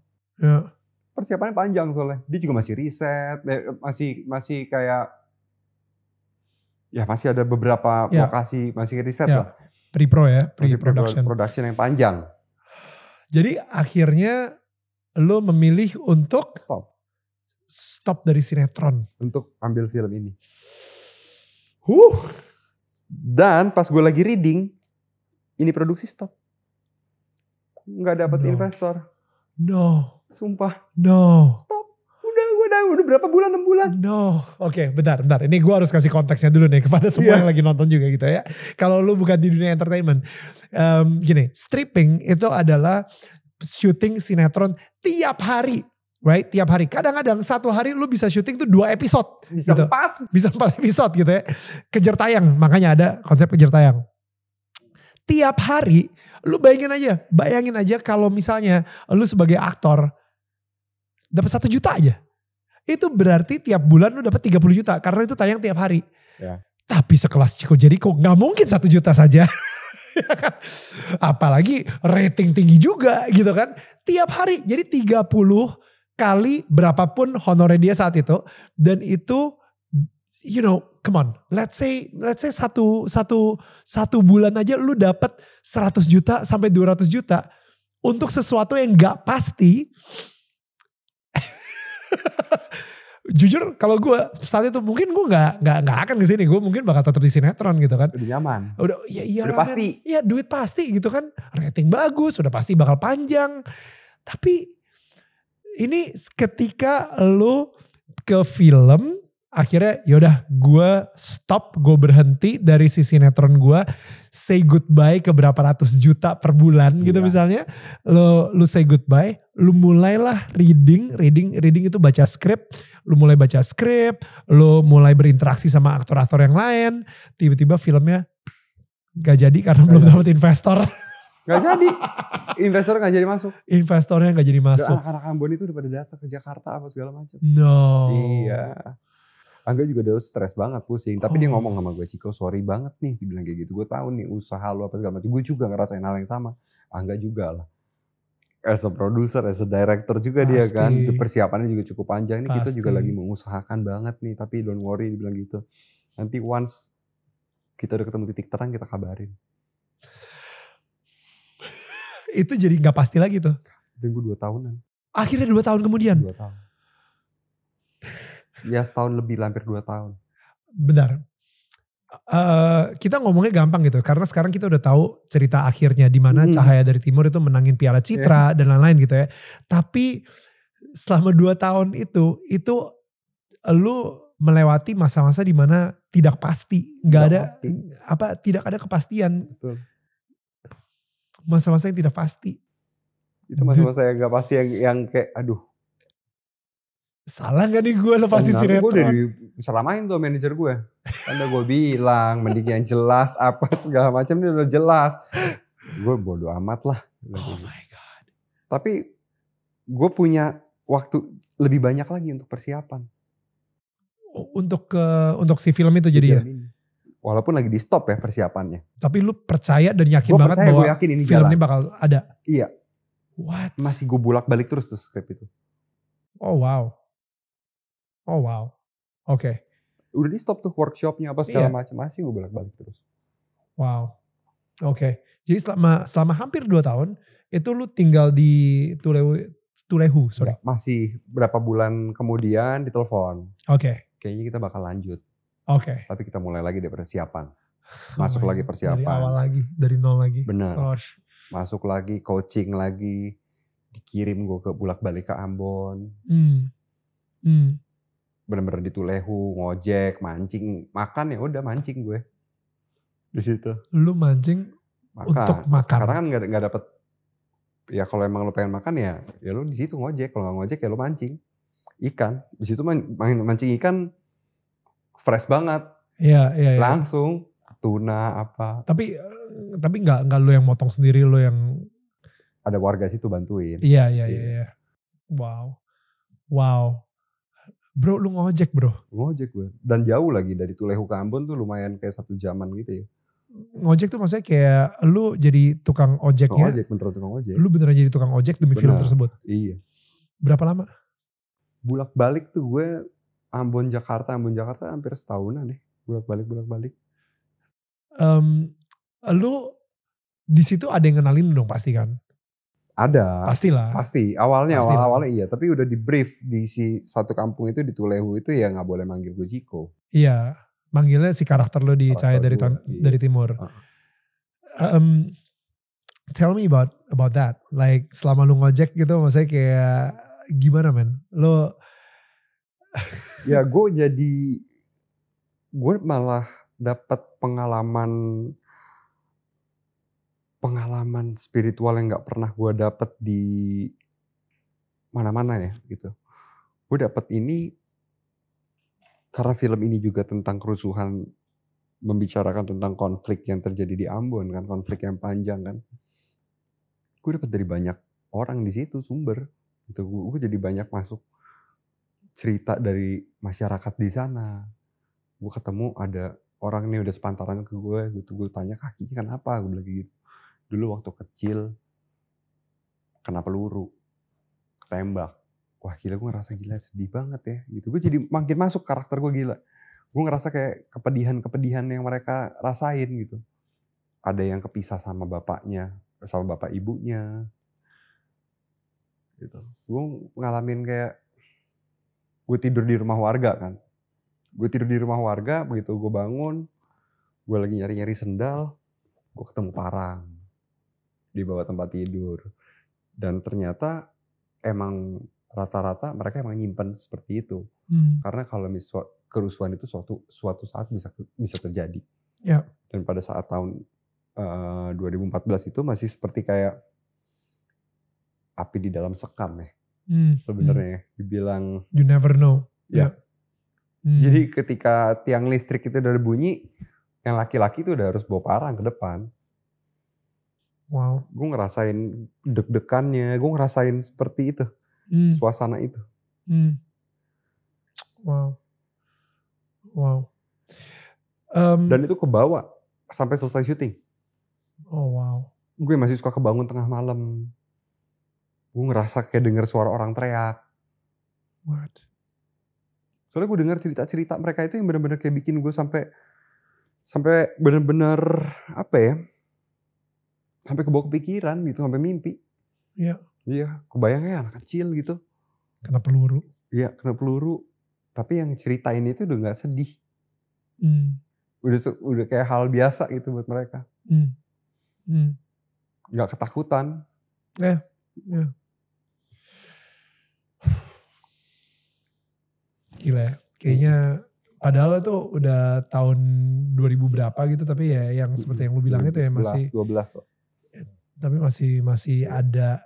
Ya. Persiapannya panjang soalnya. Dia juga masih riset, masih masih kayak ya masih ada beberapa ya. lokasi masih riset ya. lah. Pre-pro ya, pre-production. Production yang panjang. Jadi akhirnya lo memilih untuk stop. Stop dari sinetron. Untuk ambil film ini. Huh. Dan pas gue lagi reading, ini produksi stop. Nggak dapat no. investor. No. Sumpah. No. Stop. Udah, udah, udah berapa bulan, enam bulan. No. Oke, okay, bentar, bentar. Ini gue harus kasih konteksnya dulu nih kepada semua yeah. yang lagi nonton juga gitu ya. Kalau lu bukan di dunia entertainment. Um, gini, stripping itu adalah syuting sinetron tiap hari. Right, tiap hari. Kadang-kadang satu hari lu bisa syuting tuh dua episode. Bisa gitu. empat. Bisa empat episode gitu ya. Kejar tayang, makanya ada konsep kejar tayang. Tiap hari, lu bayangin aja, bayangin aja kalau misalnya lu sebagai aktor dapat satu juta aja. Itu berarti tiap bulan lu dapat tiga puluh juta karena itu tayang tiap hari. Ya. Tapi sekelas Chicco Jerikho nggak mungkin satu juta saja. Apalagi rating tinggi juga gitu kan. Tiap hari, jadi tiga puluh kali berapapun honornya dia saat itu. Dan itu, you know, come on, let's say, let's say satu, satu, satu bulan aja lu dapet seratus juta sampai dua ratus juta untuk sesuatu yang gak pasti. Jujur kalau gue saat itu mungkin gue gak, gak, gak akan kesini, gue mungkin bakal tetap di sinetron gitu kan. Udah nyaman. Udah, ya, iyalah, udah pasti. Iya duit pasti gitu kan, rating bagus, udah pasti bakal panjang. Tapi ini ketika lu ke film, akhirnya yaudah gue stop, gue berhenti dari si sinetron gue. Say goodbye ke berapa ratus juta per bulan gitu ya. Misalnya. Lu, lu say goodbye, lu mulailah reading, reading, reading itu baca skrip. Lu mulai baca skrip, lu mulai berinteraksi sama aktor-aktor yang lain. Tiba-tiba filmnya gak jadi karena gak belum dapat investor. Gak jadi, investor gak jadi masuk. Investornya gak jadi masuk. Anak-anak Ambon itu udah pada datang ke Jakarta apa segala macam. No. Iya. Angga juga udah stres banget, pusing. Tapi oh. dia ngomong sama gue, Chicco sorry banget nih. Dibilang kayak gitu, gue tahu nih usaha lu apa segala macam. Gue juga ngerasain hal yang sama. Angga juga lah. As a producer, as a director juga pasti. Dia kan. Persiapannya juga cukup panjang. Ini pasti. Kita juga lagi mengusahakan banget nih. Tapi don't worry, dibilang gitu. Nanti once kita udah ketemu titik terang, kita kabarin. Itu jadi gak pasti lagi tuh. Dan gue dua tahunan. Akhirnya dua tahun kemudian? dua tahun. Ya setahun lebih, hampir dua tahun. Benar. Uh, kita ngomongnya gampang gitu. Karena sekarang kita udah tahu cerita akhirnya. Dimana hmm. Cahaya dari Timur itu menangin Piala Citra yeah. dan lain-lain gitu ya. Tapi selama dua tahun itu. Itu lu melewati masa-masa dimana tidak pasti. Gak tidak ada pasti. apa tidak ada kepastian. Masa-masa yang tidak pasti. Itu masa-masa yang gak pasti yang, yang kayak aduh. Salah gak nih gue lepasin sinetron? Gue udah diceramain tuh manajer gue. Karena gue bilang mending yang jelas apa segala macam ini udah jelas. Gue bodo amat lah. Oh my God. Tapi gue punya waktu lebih banyak lagi untuk persiapan. Untuk ke untuk si film itu jadi ya? Walaupun lagi di stop ya persiapannya. Tapi lu percaya dan yakin gua banget percaya, bahwa yakin ini film jalan. Ini bakal ada? Iya. What? Masih gue bolak balik terus tuh skrip itu. Oh wow. Oh wow, oke. Okay. Udah di stop tuh workshopnya apa segala iya. macam, masih gue bolak-balik terus. Wow, oke. Okay. Jadi selama selama hampir dua tahun itu lu tinggal di Tulehu, Tulehu sorry. Masih berapa bulan kemudian ditelepon. Oke. Okay. Kayaknya kita bakal lanjut. Oke. Okay. Tapi kita mulai lagi dari persiapan. Masuk oh lagi persiapan. Dari awal lagi, dari nol lagi. Benar. Oh. Masuk lagi, coaching lagi, dikirim gue ke bolak-balik ke Ambon. Hmm. Hmm. Bener-bener di Tulehu, ngojek, mancing, makan ya udah mancing gue di situ. Lu mancing makan. Untuk makan. Karena kan nggak nggak dapet. Ya kalau emang lu pengen makan ya, ya lu di situ ngojek. Kalau nggak ngojek ya lu mancing ikan. Di situ man, mancing ikan fresh banget. Iya iya. Ya. Langsung tuna apa. Tapi tapi nggak nggak lu yang motong sendiri, lu yang ada warga situ bantuin. Iya iya iya. iya. Wow wow. Bro, lu ngojek bro? Ngojek gue. Dan jauh lagi, dari Tulehu ke Ambon tuh lumayan kayak satu jaman gitu ya. Ngojek tuh maksudnya kayak lu jadi tukang ojeknya? Ngojek, beneran tukang ojek. Lu beneran jadi tukang ojek demi bener. Film tersebut? Iya. Berapa lama? Bulak balik tuh gue Ambon Jakarta, Ambon Jakarta hampir setahunan deh. Bulak balik, bulak balik. Um, lu di situ ada yang kenalin dong pasti kan? Ada, pastilah, pasti awalnya awal awalnya iya, tapi udah di brief di si satu kampung itu di Tulehu itu ya nggak boleh manggil gue Chicco. Iya, manggilnya si karakter lo di Cahaya dari dari Timur. Uh. Um, tell me about about that, like selama lu ngojek gitu, maksudnya kayak gimana men? Lo ya gue jadi gue malah dapat pengalaman. Pengalaman spiritual yang nggak pernah gue dapet di mana-mana ya gitu. Gue dapet ini karena film ini juga tentang kerusuhan, membicarakan tentang konflik yang terjadi di Ambon kan, konflik yang panjang kan. Gue dapet dari banyak orang di situ sumber gitu. Gue jadi banyak masuk cerita dari masyarakat di sana. Gue ketemu ada orang nih udah sepantaran ke gue gitu. Gue tanya kakinya kenapa, gue bilang gitu. Dulu waktu kecil kena peluru, ketembak. Wah gila, gue ngerasa gila, sedih banget ya gitu. Gue jadi makin masuk karakter gue gila. Gue ngerasa kayak kepedihan-kepedihan yang mereka rasain gitu. Ada yang kepisah sama bapaknya, sama bapak ibunya. Gitu. Gue ngalamin kayak gue tidur di rumah warga kan. Gue tidur di rumah warga, begitu gue bangun, gue lagi nyari-nyari sendal, gue ketemu parang di bawah tempat tidur. Dan ternyata emang rata-rata mereka emang nyimpen seperti itu. Hmm. Karena kalau misal kerusuhan itu suatu suatu saat bisa bisa terjadi. Ya. Dan pada saat tahun uh, dua ribu empat belas itu masih seperti kayak api di dalam sekam ya. Hmm. Sebenarnya hmm. dibilang you never know. Ya. Yeah. Hmm. Jadi ketika tiang listrik itu udah bunyi, yang laki-laki itu udah harus bawa parang ke depan. Wow. Gue ngerasain deg-degannya, gue ngerasain seperti itu, mm. suasana itu. Mm. Wow, wow. Um, Dan itu kebawa sampai selesai syuting. Oh wow. Gue masih suka kebangun tengah malam. Gue ngerasa kayak denger suara orang teriak. What? Soalnya gue denger cerita-cerita mereka itu yang benar-benar kayak bikin gue sampai sampai benar-benar apa ya? Sampai kebawa kepikiran gitu, sampai mimpi. Iya. Iya, kebayangnya anak kecil gitu. Kena peluru. Iya, kena peluru. Tapi yang cerita ini tuh udah gak sedih. Mm. Udah udah kayak hal biasa gitu buat mereka. Mm. Mm. Gak ketakutan. Ya, yeah. ya. Yeah. Gila ya, kayaknya padahal itu udah tahun dua ribu berapa gitu. Tapi ya yang seperti yang lu bilang itu ya masih. dua belas Tapi masih masih ada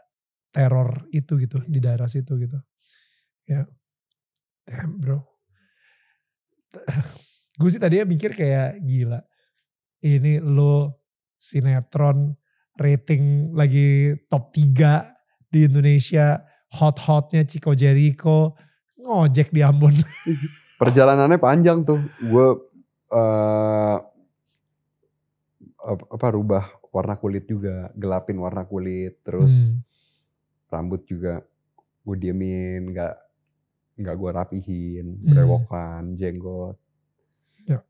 teror itu gitu di daerah situ gitu. Ya. Damn bro. Gue sih tadinya mikir kayak gila. Ini lo sinetron rating lagi top tiga di Indonesia. Hot-hotnya Chicco Jerikho. Ngojek di Ambon. Perjalanannya panjang tuh. Gue uh, apa rubah warna kulit juga, gelapin warna kulit, terus hmm. rambut juga gue diemin, nggak nggak gue rapihin, hmm. berewokan, jenggot. Ya.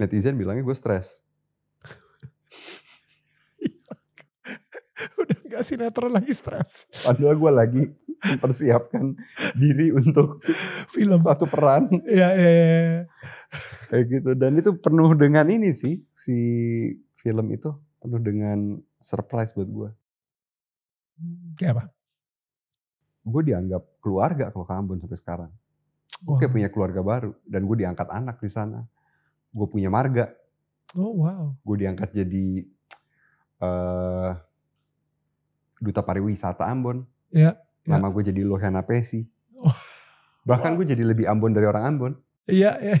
Netizen bilangnya gue stres. Udah nggak sinetron lagi stres. Padahal gue lagi mempersiapkan diri untuk film satu peran. Iya iya. Ya. Kayak gitu, dan itu penuh dengan ini sih si. Film itu penuh dengan surprise buat gue. Kayak apa? Gue dianggap keluarga kalau ke Ambon sampai sekarang. Wow. Gue kayak punya keluarga baru. Dan gue diangkat anak di sana. Gue punya marga. Oh wow. Gue diangkat jadi uh, duta pariwisata Ambon. Iya. Yeah, Nama yeah. gue jadi Lohana Pesi. Oh. Bahkan wow. gue jadi lebih Ambon dari orang Ambon. Iya yeah, iya. Yeah.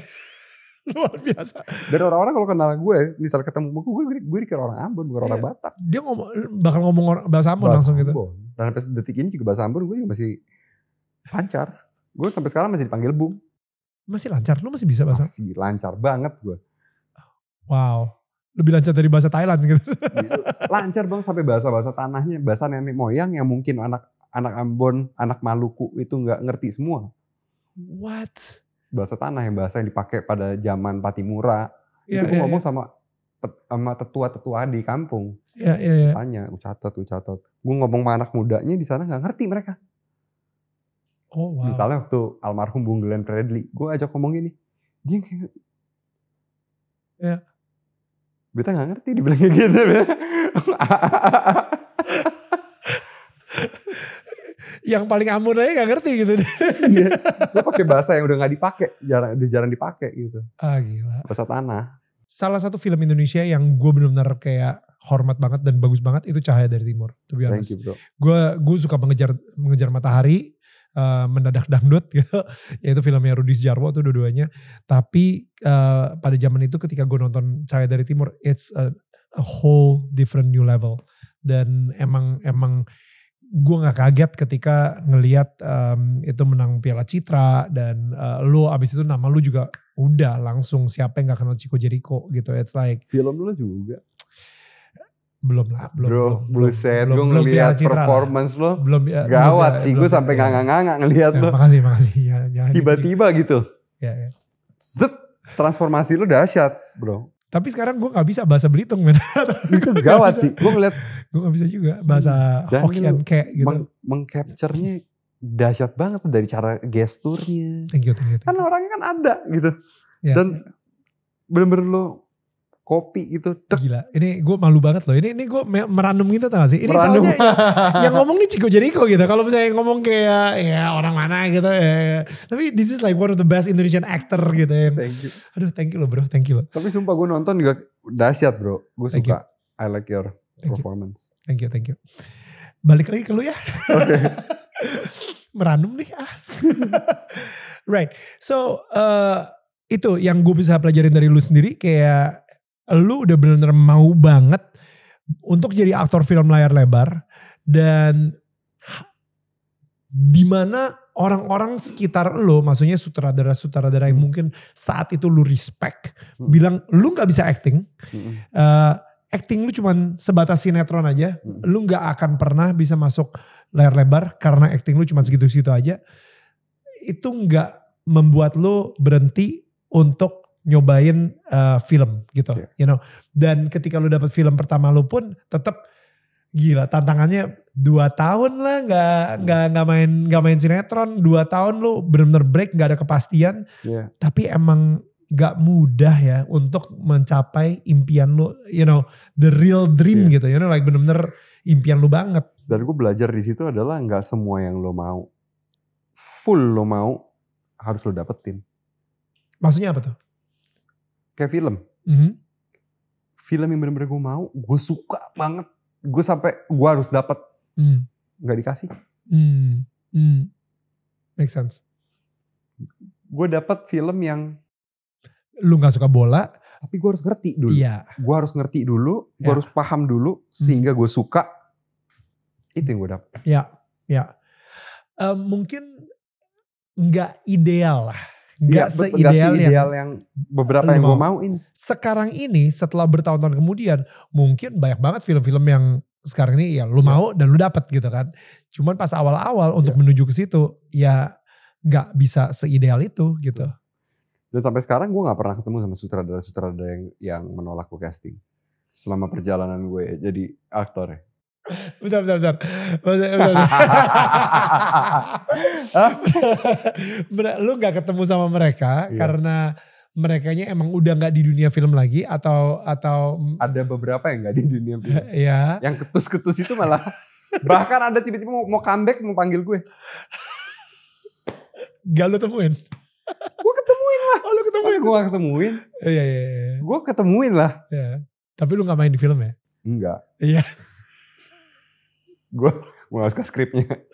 Luar biasa. Dan orang-orang kalau kenal gue, misal ketemu buku gue, gue dikira orang Ambon, bukan iya. orang Batak. Dia ngomong, bakal ngomong orang, bahasa Ambon bahasa langsung Ambon. Gitu. Dan sampai detik ini juga bahasa Ambon gue juga masih lancar. Gue sampai sekarang masih dipanggil Bung. Masih lancar, lu masih bisa bahasa? Masih lancar banget gue. Wow, lebih lancar dari bahasa Thailand gitu. Lancar bang sampai bahasa-bahasa tanahnya, bahasa nenek moyang yang mungkin anak anak Ambon, anak Maluku itu nggak ngerti semua. What? Bahasa tanah yang bahasa yang dipakai pada zaman Patimura. Yeah, itu gue yeah, ngomong yeah. sama sama tetua-tetua di kampung. Iya yeah, iya. Yeah, yeah. Tanya, gue catat, gue catat. Gue ngomong sama anak mudanya di sana nggak ngerti mereka. Oh wow. Misalnya waktu almarhum Bung Glenn Fredly, gue ajak ngomong gini, dia kayak. Yeah. Beta gak ngerti dibilangnya gitu. Yang paling Ambon aja gak ngerti gitu. Iya. Gue pakai bahasa yang udah gak dipakai, jarang, udah jarang dipakai gitu. Ah gila. Bahasa tanah. Salah satu film Indonesia yang gue benar-benar kayak hormat banget dan bagus banget itu Cahaya dari Timur. To be honest. Thank you, bro. Gue gue suka mengejar mengejar matahari, uh, Mendadak Dangdut gitu. Yaitu filmnya Rudy Jarwo tuh dua-duanya. Tapi uh, pada zaman itu ketika gue nonton Cahaya dari Timur, it's a, a whole different new level. Dan emang emang gue nggak kaget ketika ngelihat um, itu menang Piala Citra dan uh, lo abis itu nama lu juga udah langsung siapa yang nggak kenal Chicco Jerikho gitu. It's like film lu juga. Belum lah, belum. Bro, belum, set, belum, gue ngeliat performance lo, belum, ya, gawat belum, sih, gue sampai ya, nganga-nganga ngeliat ya, lo. Makasih, makasih. Ya, tiba-tiba gitu, ya, ya. Zet, transformasi lo dahsyat, bro. Tapi sekarang gue gak bisa bahasa Belitung, men. Gawat sih, gue ngeliat. Gue gak bisa juga bahasa hmm, Hokkien kayak gitu. Meng, mengcapture-nya dahsyat banget tuh dari cara gesturnya. Thank you, thank you, thank you. Kan orangnya kan ada gitu. Ya, dan ya. Bener-bener lo. Kopi gitu. Dek. Gila, ini gue malu banget loh. Ini ini gue meranum gitu tau gak sih? Ini meranum. Soalnya yang, yang ngomong nih Chicco Jerikho gitu. Kalau misalnya ngomong kayak ya orang mana gitu. Ya. Tapi this is like one of the best Indonesian actor gitu. Thank you. Aduh thank you loh bro, thank you loh. Tapi sumpah gue nonton juga dahsyat bro. Gue suka, you. I like your thank performance. You. Thank you, thank you. Balik lagi ke lu ya. Okay. Meranum nih ah. Right, so uh, itu yang gue bisa pelajarin dari lu sendiri kayak. Lu udah bener-bener mau banget untuk jadi aktor film layar lebar dan dimana orang-orang sekitar lu, maksudnya sutradara-sutradara yang mungkin saat itu lu respect, hmm. bilang lu gak bisa acting, hmm. uh, acting lu cuman sebatas sinetron aja, hmm. lu gak akan pernah bisa masuk layar lebar karena acting lu cuman segitu-segitu aja, itu gak membuat lu berhenti untuk nyobain uh, film gitu, yeah. you know. Dan ketika lu dapat film pertama lu pun tetap gila tantangannya dua tahun lah nggak nggak hmm. nggak main nggak main sinetron, dua tahun lu benar-benar break nggak ada kepastian. Yeah. Tapi emang nggak mudah ya untuk mencapai impian lu, you know, the real dream yeah. gitu, you know, like benar-benar impian lu banget. Dan gue belajar di situ adalah nggak semua yang lu mau, full lu mau harus lu dapetin. Maksudnya apa tuh? Kayak film, mm-hmm. film yang bener-bener gue mau, gue suka banget, gue sampai gue harus dapat, mm. nggak dikasih. Mm. Mm. Make sense. Gue dapat film yang lu nggak suka bola, tapi gue harus ngerti dulu. Iya. Gue harus ngerti dulu, gue ya. harus paham dulu sehingga mm. gue suka. Itu yang gue dapat. Ya, ya. Uh, mungkin nggak ideal lah. Gak ya, seideal yang, ideal yang beberapa yang gue mauin. Sekarang ini setelah bertahun-tahun kemudian mungkin banyak banget film-film yang sekarang ini ya lu ya. mau dan lu dapet gitu kan. Cuman pas awal-awal untuk ya. menuju ke situ ya gak bisa seideal itu gitu. Dan sampai sekarang gue gak pernah ketemu sama sutradara-sutradara yang, yang menolak gue casting. Selama perjalanan gue jadi aktor ya. Bentar, bentar, bentar. bentar, bentar, bentar. Lu gak ketemu sama mereka iya. karena merekanya emang udah gak di dunia film lagi atau atau ada beberapa yang gak di dunia film. Iya. Yang ketus-ketus itu malah bahkan ada tiba-tiba mau, mau comeback mau panggil gue. Gak lu temuin? Gue ketemuin lah. Oh, lu ketemuin? Gue gak ketemuin. Iya, iya, iya. Gue ketemuin lah. Iya. Tapi lu gak main di film ya? Enggak. Iya. Gue gak suka skripnya.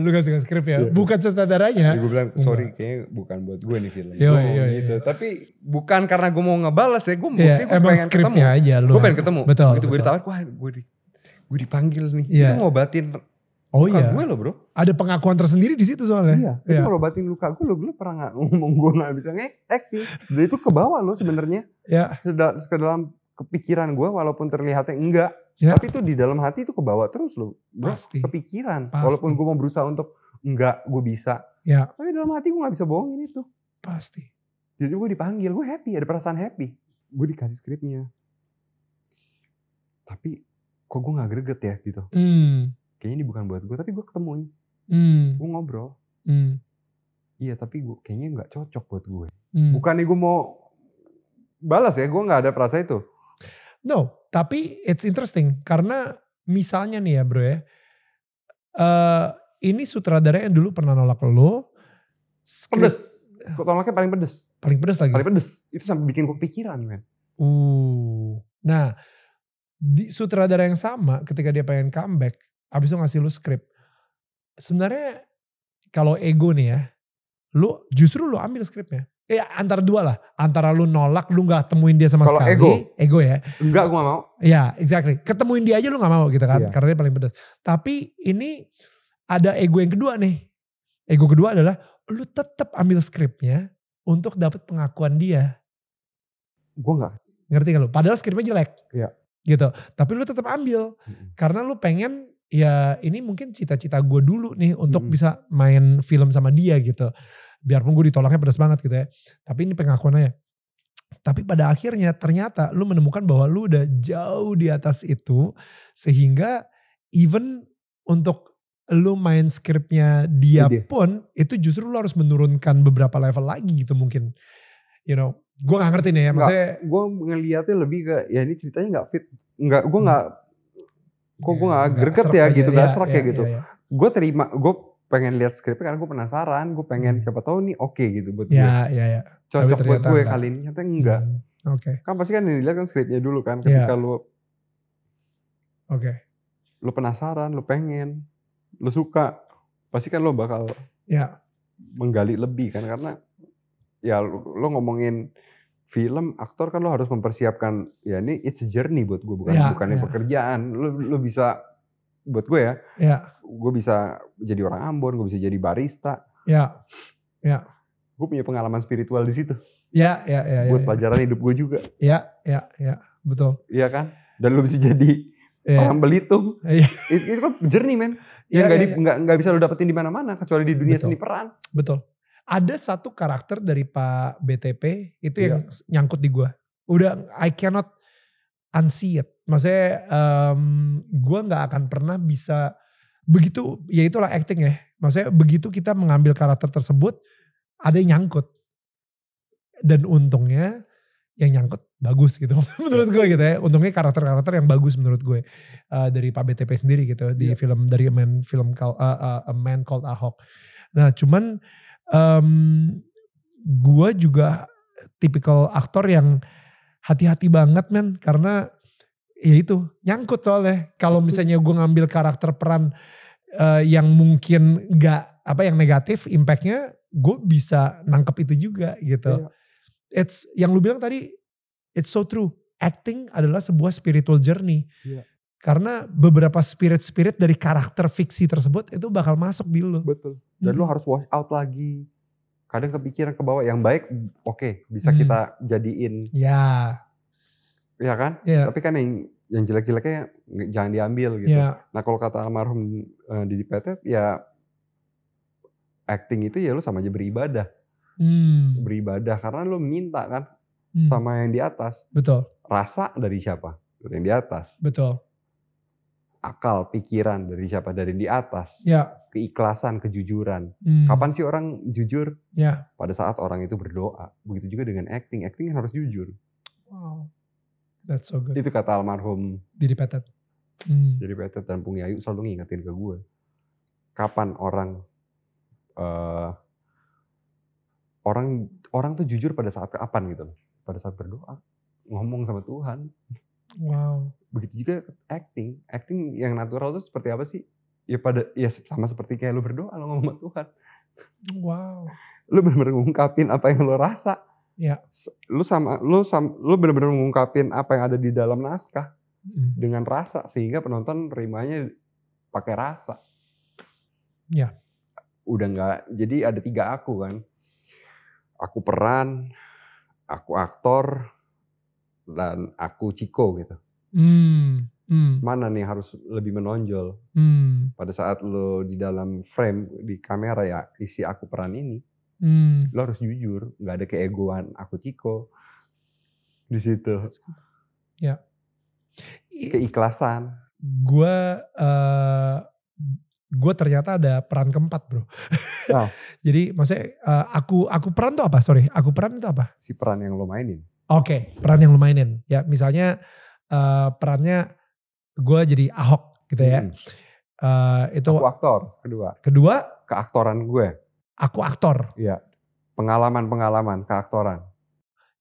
Lu kasih skrip ya, bukan sutradaranya. Gue bilang sorry, kayaknya bukan buat gue nih film. Yo, yo, gitu. Yo. Tapi bukan karena gue mau ngebales ya, gue mau yeah, gue pengen ketemu. Aja, gue pengen ketemu. Betul. Gitu gue ditawarin, wah gue di, gue dipanggil nih. Yeah. Itu ngobatin oh, luka iya. gue loh bro. Ada pengakuan tersendiri di situ soalnya. Iya. Itu yeah. ngobatin luka gue loh. Gue pernah ngomong gue nggak bisa nge-acting. Dan itu ke bawah loh sebenarnya. Ya. Yeah. Ke dalam kepikiran gue walaupun terlihatnya enggak. Ya. Tapi itu di dalam hati itu kebawa terus loh. Pasti. Kepikiran. Pasti. Walaupun gue mau berusaha untuk enggak gue bisa. Ya. Tapi dalam hati gue gak bisa bohongin itu. Pasti. Jadi gue dipanggil, gue happy, ada perasaan happy. Gue dikasih skripnya. Tapi kok gue gak greget ya gitu. Mm. Kayaknya ini bukan buat gue, tapi gue ketemuin. Mm. Gue ngobrol. Mm. Iya tapi gue kayaknya gak cocok buat gue. Mm. Bukannya gue mau balas ya, gue gak ada perasaan itu. No. Tapi it's interesting karena misalnya nih ya bro ya. Uh, ini sutradara yang dulu pernah nolak lo. Pedes. Kok nolaknya paling pedes. Paling pedes lagi? Paling pedes. Itu sampai bikin gue pikiran men. Uh, nah di sutradara yang sama ketika dia pengen comeback. Abis itu ngasih lo skrip. Sebenarnya kalau ego nih ya. Lo justru lo ambil skripnya. Eh antara dua lah, antara lu nolak, lu gak temuin dia sama kalo sekali. Ego, ego ya. Enggak gue gak mau. Ya exactly, ketemuin dia aja lu gak mau gitu kan, yeah. karena dia paling pedas. Tapi ini ada ego yang kedua nih. Ego kedua adalah lu tetap ambil skripnya untuk dapat pengakuan dia. Gue gak. Ngerti gak lu? Padahal skripnya jelek. Iya. Yeah. Gitu, tapi lu tetap ambil. Mm-hmm. Karena lu pengen ya ini mungkin cita-cita gue dulu nih untuk mm-hmm. bisa main film sama dia gitu. Biarpun gue ditolaknya pedas banget gitu ya. Tapi ini pengakuannya. Tapi pada akhirnya ternyata lu menemukan bahwa lu udah jauh di atas itu. Sehingga even untuk lu main skripnya dia pun. Itu justru lu harus menurunkan beberapa level lagi gitu mungkin. You know. Gue gak ngerti nih ya. Maksudnya. Gue ngeliatnya lebih ke ya ini ceritanya gak fit. Nggak, gue gak. Kok gue gak greget ya gitu. Gak serak ya gitu. Gue terima. Gue. Pengen lihat skripnya karena gue penasaran, gue pengen siapa tahu nih oke okay gitu buat ya, gue. Ya, ya. Cocok buat gue enggak. Kali ini, ternyata enggak. Hmm, oke. Okay. Kan pasti kan dilihat kan skripnya dulu kan ketika ya. Lu oke. Okay. Lu penasaran, lu pengen, lu suka, pasti kan lu bakal ya. Menggali lebih kan karena ya lu, lu ngomongin film, aktor kan lu harus mempersiapkan ya ini it's a journey buat gue bukan ya, bukannya ya. Pekerjaan. Lu lu bisa buat gue ya, ya. Gue bisa jadi orang Ambon, gue bisa jadi barista. Ya, ya. Gue punya pengalaman spiritual di situ. Ya, ya, ya. Buat ya, pelajaran ya. Hidup gue juga. Ya, ya, ya, betul. Iya kan? Dan lu bisa jadi ya. Orang Belitung. Ya. Itu, itu kan journey men. Ya, ya, gak, ya, di, ya. Gak, gak bisa lu dapetin di mana-mana kecuali di dunia betul. Seni peran. Betul. Ada satu karakter dari Pak B T P itu ya. Yang nyangkut di gue. Udah, I cannot unsee it. Maksudnya um, gue gak akan pernah bisa begitu ya itulah acting ya. Maksudnya begitu kita mengambil karakter tersebut ada yang nyangkut. Dan untungnya yang nyangkut bagus gitu menurut gue gitu ya. Untungnya karakter-karakter yang bagus menurut gue. Uh, dari Pak B T P sendiri gitu di yeah. film dari A Man, film call, uh, uh, A Man Called A Hawk. Nah cuman um, gue juga tipikal aktor yang hati-hati banget men karena ya itu nyangkut soalnya kalau misalnya gue ngambil karakter peran uh, yang mungkin gak apa yang negatif impactnya gue bisa nangkep itu juga gitu. Yeah. It's yang lu bilang tadi it's so true acting adalah sebuah spiritual journey yeah. karena beberapa spirit-spirit dari karakter fiksi tersebut itu bakal masuk di lu. Betul dan hmm. lu harus wash out lagi kadang kepikiran ke bawah yang baik oke okay, bisa hmm. kita jadiin. Ya. Yeah. Iya kan, yeah. tapi kan yang, yang jelek-jeleknya jangan diambil gitu. Yeah. Nah kalau kata almarhum uh, Didi Petet ya acting itu ya lu sama aja beribadah. Mm. Beribadah karena lu minta kan mm. sama yang di atas. Betul. Rasa dari siapa? Dari yang di atas. Betul. Akal, pikiran dari siapa? Dari yang di atas. Yeah. Keikhlasan, kejujuran. Mm. Kapan sih orang jujur? Yeah. Pada saat orang itu berdoa. Begitu juga dengan acting. Acting harus jujur. Wow. That's so good. Itu kata almarhum Didi Petet. Hmm. Didi Petet dan Pung Yayu selalu ngingetin ke gue. Kapan orang uh, orang orang tuh jujur pada saat kapan gitu loh. Pada saat berdoa, ngomong sama Tuhan. Wow. Begitu juga acting, acting yang natural tuh seperti apa sih? ya pada ya sama seperti kayak lu berdoa, lu ngomong sama Tuhan. Wow. Lu benar-benar ngungkapin apa yang lu rasa. Ya. Lu sama lu sama, lu benar-benar ngungkapin apa yang ada di dalam naskah hmm. dengan rasa sehingga penonton terimanya pakai rasa. Ya. Udah nggak, jadi ada tiga aku kan. Aku peran, aku aktor, dan aku Chicco gitu. Hmm. Hmm. Mana nih harus lebih menonjol. Hmm. Pada saat lo di dalam frame, di kamera ya isi aku peran ini. Hmm. Lo harus jujur, gak ada keegoan aku Chicco. Di situ. Ya. Keikhlasan. Gue, uh, gue ternyata ada peran keempat bro. Nah. Jadi maksudnya uh, aku aku peran tuh apa? Sorry, aku peran itu apa? Si peran yang lo mainin. Oke, okay, peran yang lo mainin. Ya misalnya uh, perannya gue jadi Ahok gitu ya. Hmm. Uh, itu aku aktor kedua. Kedua keaktoran gue. Aku aktor. Iya. Pengalaman-pengalaman keaktoran.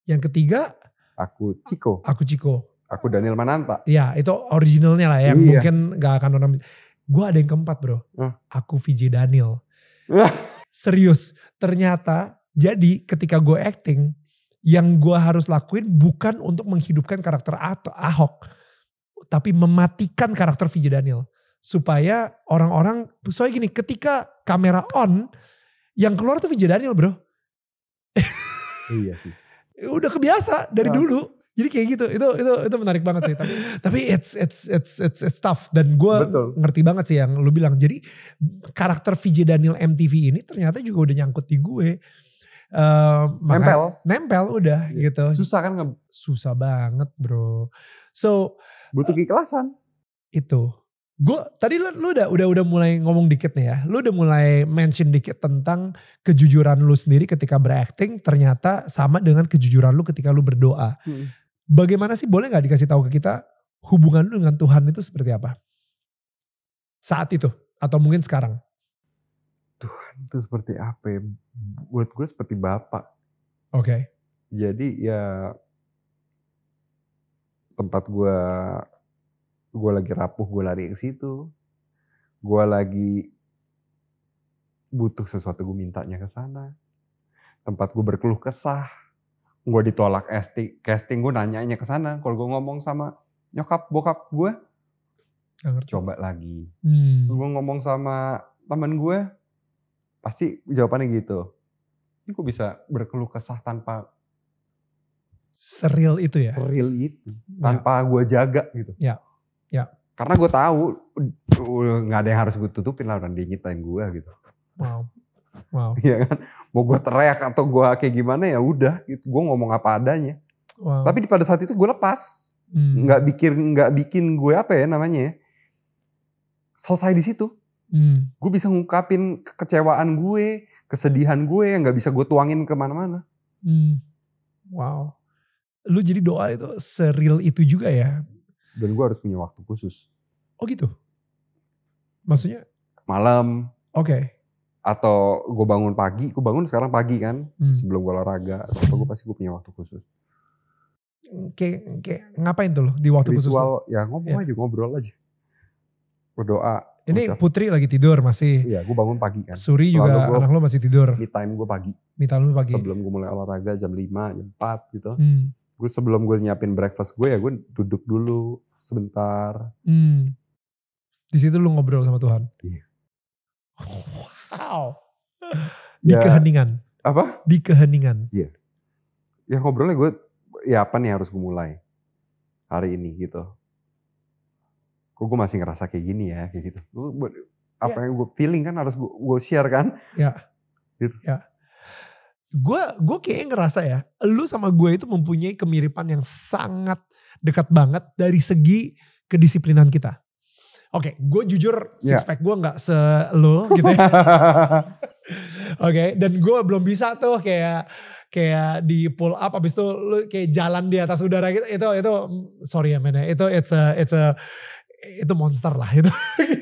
Yang ketiga aku Chicco. Aku Chicco. Aku Daniel Mananta. Iya, itu originalnya lah ya. Iya. Mungkin gak akan orang. Gue ada yang keempat bro. Huh? Aku V J Daniel. Serius. Ternyata jadi ketika gue acting, yang gue harus lakuin bukan untuk menghidupkan karakter Ahok, tapi mematikan karakter V J Daniel. Supaya orang-orang, soalnya gini, ketika kamera on, yang keluar tuh V J Daniel bro. Iya sih. Udah kebiasa dari nah. dulu. Jadi kayak gitu. Itu itu itu menarik banget sih. Tapi tapi it's it's it's it's, it's tough. Dan gue ngerti banget sih yang lu bilang. Jadi karakter V J Daniel M T V ini ternyata juga udah nyangkut di gue. Uh, nempel. Makanya, nempel udah ya, gitu. Susah kan. Susah banget bro. So. Butuh keikhlasan. Itu. Gue tadi lu, lu udah udah udah mulai ngomong dikit nih ya. Lu udah mulai mention dikit tentang kejujuran lu sendiri ketika berakting ternyata sama dengan kejujuran lu ketika lu berdoa. Hmm. Bagaimana sih, boleh nggak dikasih tahu ke kita hubungan lu dengan Tuhan itu seperti apa? Saat itu atau mungkin sekarang? Tuhan itu seperti apa ya? Buat gue seperti Bapak. Oke. Okay. Jadi ya tempat gue Gue lagi rapuh, gue lari ke situ. Gue lagi butuh sesuatu, gue mintanya ke sana. Tempat gue berkeluh kesah, gue ditolak casting, gue nanyanya ke sana. Kalau gue ngomong sama nyokap, bokap gue, coba lagi. Hmm. Gue ngomong sama temen gue, pasti jawabannya gitu. Ini gue bisa berkeluh kesah tanpa seril itu ya? Seril itu, tanpa ya. Gue jaga gitu. Ya. Ya. Karena gue tahu nggak ada yang harus gue tutupin lah, orang dia nyitain gue gitu. Wow, wow. Iya kan, mau gue teriak atau gue kayak gimana ya udah, gitu. Gue ngomong apa adanya. Wow. Tapi pada saat itu gue lepas, nggak hmm. bikin nggak bikin gue apa ya namanya. Ya. Selesai di situ, hmm. gue bisa ngungkapin kekecewaan gue, kesedihan gue yang nggak bisa gue tuangin kemana-mana. Hmm. Wow, lu jadi doa itu seril itu juga ya? Dan gue harus punya waktu khusus. Oh gitu? Maksudnya? Malam. Oke. Okay. Atau gue bangun pagi, gue bangun sekarang pagi kan. Hmm. Sebelum gue olahraga, atau apa, gue pasti gue punya waktu khusus. Kayak, kayak ngapain tuh lo di waktu ritual, khusus? Tuh? Ya ngomong ya. aja, ngobrol aja. Berdoa. Ini ucap. Putri lagi tidur masih. Iya, gue bangun pagi kan. Suri selalu juga gua, anak lo masih tidur. Me time gue pagi. Me time lo pagi. Sebelum gue mulai olahraga jam lima, jam empat gitu. Hmm. Gue sebelum gue nyiapin breakfast gue ya gue duduk dulu sebentar. Hmm. Di situ lu ngobrol sama Tuhan. Iya. Wow. Di ya, keheningan. Apa? Di keheningan. Iya. Ya ngobrolnya gue ya apa nih harus gue mulai hari ini gitu. Kok gue masih ngerasa kayak gini ya kayak gitu. Gue, apa ya. yang gue feeling kan harus gue, gue share kan. Iya. Gitu. Ya. Gue gue kayaknya ngerasa ya, lu sama gue itu mempunyai kemiripan yang sangat dekat banget dari segi kedisiplinan kita. Oke, okay, gue jujur yeah. six pack gue nggak se-lu gitu ya. Oke, okay, dan gue belum bisa tuh kayak kayak di pull up abis itu lu kayak jalan di atas udara gitu. Itu itu sorry ya men ya, itu it's a it's a itu monster lah itu.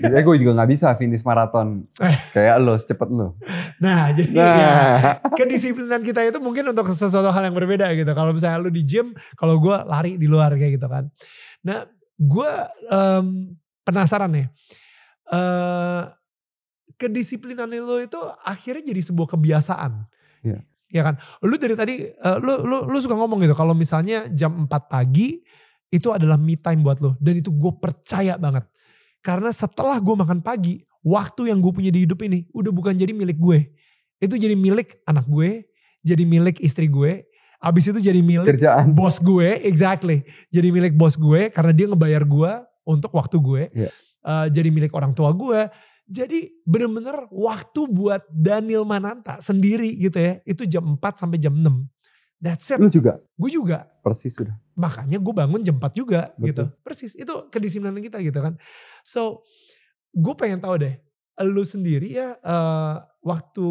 Jadi gue juga nggak bisa finish maraton kayak lo, secepat lo. Nah jadi nah. Ya, kedisiplinan kita itu mungkin untuk sesuatu hal yang berbeda gitu. Kalau misalnya lo di gym, kalau gue lari di luar kayak gitu kan. Nah gue um, penasaran nih, uh, kedisiplinan lo itu akhirnya jadi sebuah kebiasaan. Iya. Ya kan? Lu dari tadi, uh, lu, lu, lu suka ngomong gitu, kalau misalnya jam empat pagi, itu adalah me time buat lu. Dan itu gue percaya banget. Karena setelah gue makan pagi, waktu yang gue punya di hidup ini, udah bukan jadi milik gue. Itu jadi milik anak gue, jadi milik istri gue, abis itu jadi milik kerjaan bos gue, exactly. Jadi milik bos gue, karena dia ngebayar gue untuk waktu gue. Yeah. Uh, jadi milik orang tua gue. Jadi bener-bener waktu buat Daniel Mananta sendiri gitu ya. Itu jam empat sampai jam enam. That's it. Lu juga? Gue juga. Persis sudah. Makanya gue bangun jam empat juga. Betul. Gitu. Persis. Itu kedisiplinan kita gitu kan. So gue pengen tahu deh. Lu sendiri ya uh, waktu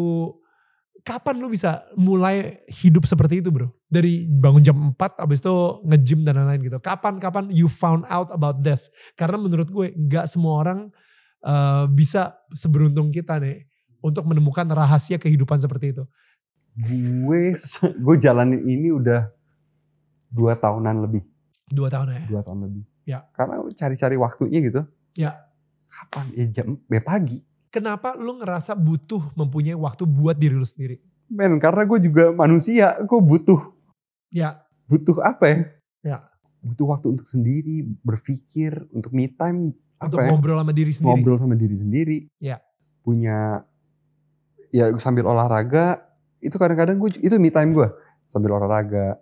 kapan lu bisa mulai hidup seperti itu bro? Dari bangun jam empat abis itu nge-gym dan lain-lain gitu. Kapan-kapan you found out about this? Karena menurut gue gak semua orang... Uh, bisa seberuntung kita nih untuk menemukan rahasia kehidupan seperti itu. Gue gue jalanin ini udah dua tahunan lebih. Dua tahun ya? Dua tahun lebih. Ya. Karena cari-cari waktunya gitu. Ya. Kapan? Ya jam ya pagi. Kenapa lu ngerasa butuh mempunyai waktu buat diri lu sendiri? Men, karena gue juga manusia, gue butuh. Ya. Butuh apa ya? Ya. Butuh waktu untuk sendiri, berpikir, untuk me time. Untuk apa ya? ngobrol sama diri sendiri. Ngobrol sama diri sendiri. Ya. Punya, ya sambil olahraga, itu kadang-kadang gue, itu me time gue. Sambil olahraga.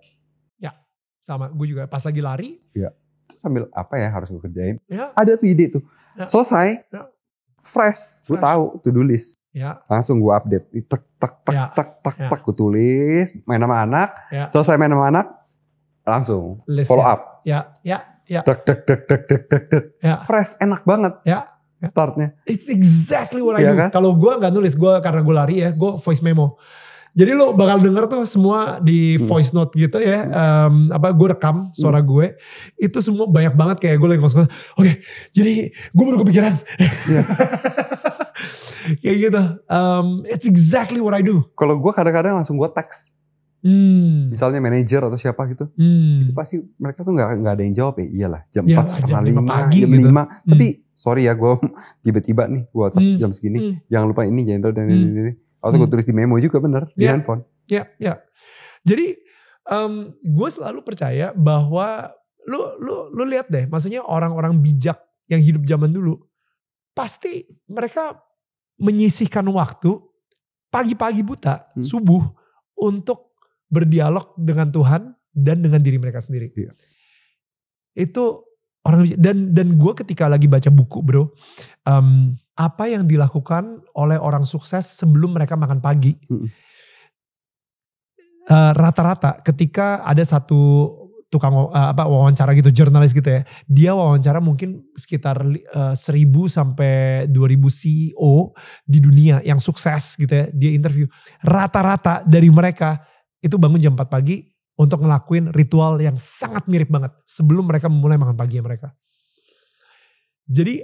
Ya, sama gue juga pas lagi lari. Ya, sambil apa ya harus gue kerjain. Ya. Ada tuh ide tuh, ya. Selesai, ya. Fresh, gue tahu to do list. Ya. Langsung gue update, tek tek tek ya. tek tek, ya. tek gue tulis, main sama anak, ya. Selesai main sama anak, langsung list, follow ya. up. Ya, ya. Ya. Dek, dek, dek, dek, dek, dek, dek. Ya. Fresh, enak banget ya. Startnya. It's exactly what I do. Ya kan? Kalau gue gak nulis, gue karena gue lari ya, gue voice memo. Jadi lo bakal denger tuh semua di voice note gitu ya. Um, apa gue rekam suara gue. Itu semua banyak banget kayak gue lagi ngos-ngos. Oke, jadi gue baru kepikiran. Ya. Kayak gitu. Um, it's exactly what I do. Kalau gue kadang-kadang langsung gue text. Hmm. Misalnya manajer atau siapa gitu, hmm. itu pasti mereka tuh nggak nggak ada yang jawab ya, iyalah jam ya, empat setengah lima, jam lima, gitu. Tapi hmm. sorry ya gue tiba-tiba nih gue WhatsApp hmm. jam segini, hmm. jangan lupa ini jangan dan ini, ini. Atau gue tulis di memo juga bener ya. Di handphone. Ya, ya. Jadi um, gue selalu percaya bahwa lu lu lu lihat deh, maksudnya orang-orang bijak yang hidup zaman dulu pasti mereka menyisihkan waktu pagi-pagi buta hmm. subuh untuk berdialog dengan Tuhan dan dengan diri mereka sendiri. Iya. Itu orang dan dan gue ketika lagi baca buku bro, um, apa yang dilakukan oleh orang sukses sebelum mereka makan pagi? Mm-hmm. uh, rata-rata ketika ada satu tukang uh, apa wawancara gitu, jurnalis gitu ya, dia wawancara mungkin sekitar uh, seribu sampai dua ribu C E O di dunia yang sukses gitu ya, dia interview. Rata-rata dari mereka itu bangun jam empat pagi untuk ngelakuin ritual yang sangat mirip banget sebelum mereka memulai makan pagi mereka. Jadi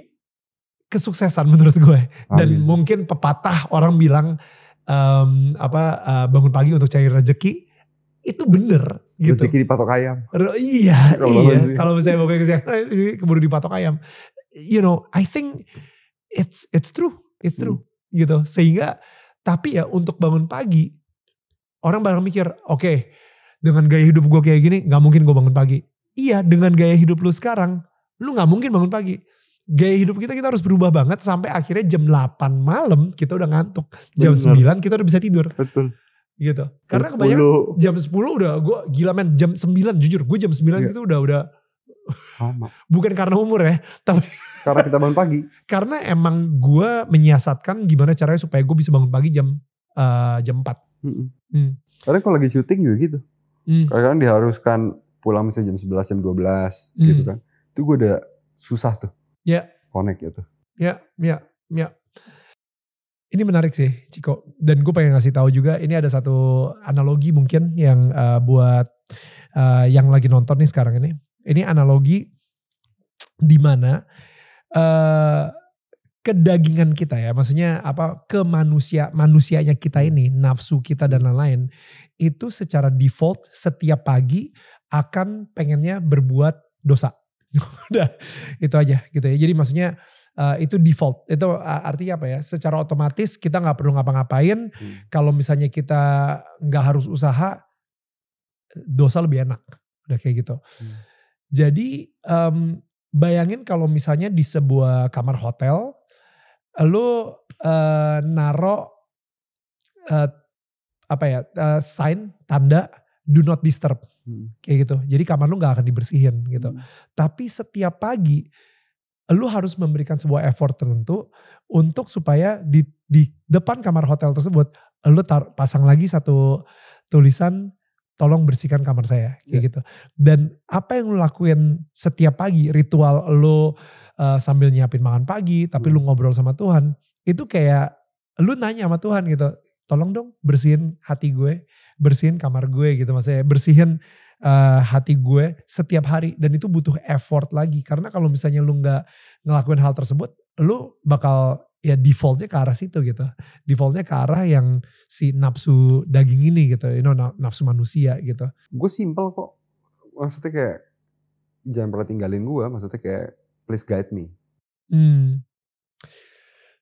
kesuksesan menurut gue. Amin. Dan mungkin pepatah orang bilang um, apa uh, bangun pagi untuk cari rezeki itu bener. Gitu. Rezeki dipatok ayam. R- iya, iya. Kalau misalnya mau keburu dipatok ayam, you know, I think it's it's true, it's true, hmm. gitu. Sehingga tapi ya untuk bangun pagi. Orang bakal mikir, oke okay, dengan gaya hidup gue kayak gini gak mungkin gue bangun pagi. Iya, dengan gaya hidup lu sekarang, lu gak mungkin bangun pagi. Gaya hidup kita, kita harus berubah banget sampai akhirnya jam delapan malam kita udah ngantuk. Jam sembilan kita udah bisa tidur. Betul. Gitu. Karena kebanyakan jam sepuluh udah gue gila men, jam sembilan jujur. Gue jam sembilan yeah. gitu udah, udah. Sama. Bukan karena umur ya. Tapi karena kita bangun pagi. Karena emang gue menyiasatkan gimana caranya supaya gue bisa bangun pagi jam uh, jam empat. Mm-mm. Mm. Karena kalau lagi syuting juga gitu, mm. kadang-kadang diharuskan pulang misalnya jam sebelas, jam dua belas mm. gitu kan, itu gue udah susah tuh, yeah. connect gitu. Ya, yeah, ya, yeah, ya. Yeah. Ini menarik sih, Chicco. Dan gue pengen ngasih tahu juga, ini ada satu analogi mungkin yang uh, buat uh, yang lagi nonton nih sekarang ini. Ini analogi di mana uh, kedagingan kita ya, maksudnya apa ke manusia, manusianya kita ini, nafsu kita dan lain-lain, itu secara default setiap pagi akan pengennya berbuat dosa. Udah, itu aja gitu ya. Jadi maksudnya uh, itu default. Itu uh, artinya apa ya? Secara otomatis kita nggak perlu ngapa-ngapain. Hmm. Kalau misalnya kita nggak harus usaha, dosa lebih enak. Udah kayak gitu. Hmm. Jadi um, bayangin kalau misalnya di sebuah kamar hotel, lu uh, naro uh, apa ya, uh, sign, tanda, do not disturb. Hmm. Kayak gitu. Jadi kamar lu gak akan dibersihin gitu. Hmm. Tapi setiap pagi lu harus memberikan sebuah effort tertentu untuk supaya di, di depan kamar hotel tersebut lu tar, pasang lagi satu tulisan, tolong bersihkan kamar saya, kayak yeah. gitu. Dan apa yang lu lakuin setiap pagi, ritual lu uh, sambil nyiapin makan pagi, tapi hmm. lu ngobrol sama Tuhan, itu kayak lu nanya sama Tuhan gitu, tolong dong bersihin hati gue, bersihin kamar gue gitu, maksudnya bersihin uh, hati gue setiap hari. Dan itu butuh effort lagi, karena kalau misalnya lu gak ngelakuin hal tersebut, lu bakal ya defaultnya ke arah situ gitu. Defaultnya ke arah yang si nafsu daging ini gitu. You know, nafsu manusia gitu. Gue simple kok. Maksudnya kayak jangan pernah tinggalin gue. Maksudnya kayak please guide me. Hmm.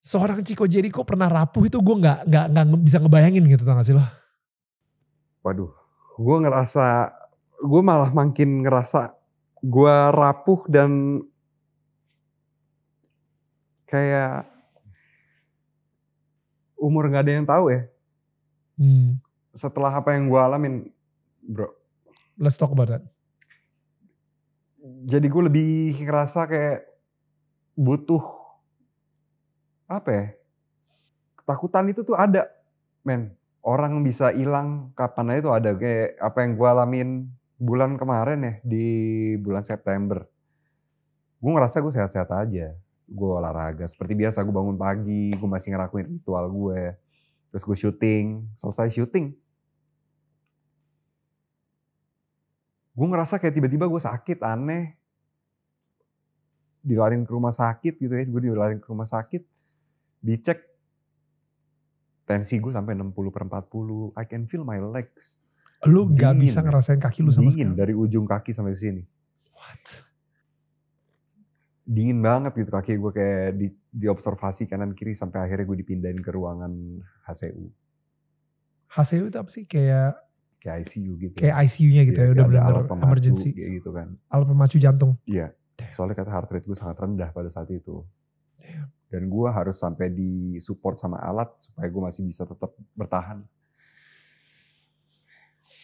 Seorang Chicco Jerikho pernah rapuh itu gue gak, gak, gak bisa ngebayangin gitu, tau gak sih lo? Waduh. Gue ngerasa, gue malah makin ngerasa gue rapuh dan kayak umur gak ada yang tahu ya. Hmm. Setelah apa yang gue alamin, bro. Let's talk about that. Jadi gue lebih ngerasa kayak butuh apa ya? Ketakutan itu tuh ada, men. Orang bisa hilang kapan aja tuh ada. Kayak apa yang gue alamin bulan kemarin ya, di bulan September. Gue ngerasa gue sehat-sehat aja. Gue olahraga seperti biasa, gue bangun pagi, gue masih ngelakuin ritual gue, terus gue syuting, selesai syuting gue ngerasa kayak tiba-tiba gue sakit, aneh, dilarin ke rumah sakit gitu ya, gue dilarin ke rumah sakit, dicek tensi gue sampai enam puluh per empat puluh, I can feel my legs. Lu dingin, gak bisa ngerasain kaki lu sama sekali? Dingin dari ujung kaki sampai sini. What? Dingin banget gitu kaki gue, kayak di, diobservasi kanan kiri sampai akhirnya gue dipindahin ke ruangan H C U. H C U itu apa sih? Kayak kayak I C U gitu. Kayak I C U-nya gitu ya, ya udah benar-benar emergency gitu kan. Alat pemacu jantung. Iya. Soalnya kata heart rate gue sangat rendah pada saat itu. Damn. Dan gue harus sampai disupport sama alat supaya gue masih bisa tetap bertahan.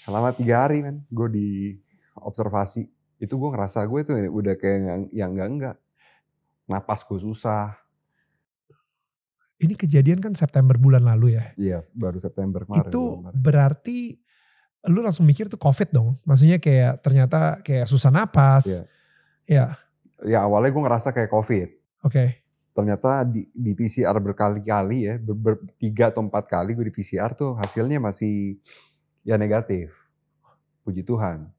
Selama tiga hari kan gue diobservasi. Itu gue ngerasa gue tuh udah kayak yang enggak-enggak. Napas gue susah. Ini kejadian kan September bulan lalu ya? Iya, baru September kemarin. Itu kemarin. Berarti lu langsung mikir tuh COVID dong? Maksudnya kayak ternyata kayak susah napas. Iya. Ya, ya awalnya gue ngerasa kayak COVID. Oke. Okay. Ternyata di, di P C R berkali-kali ya, ber, ber, tiga atau empat kali gue di P C R tuh hasilnya masih ya negatif. Puji Tuhan.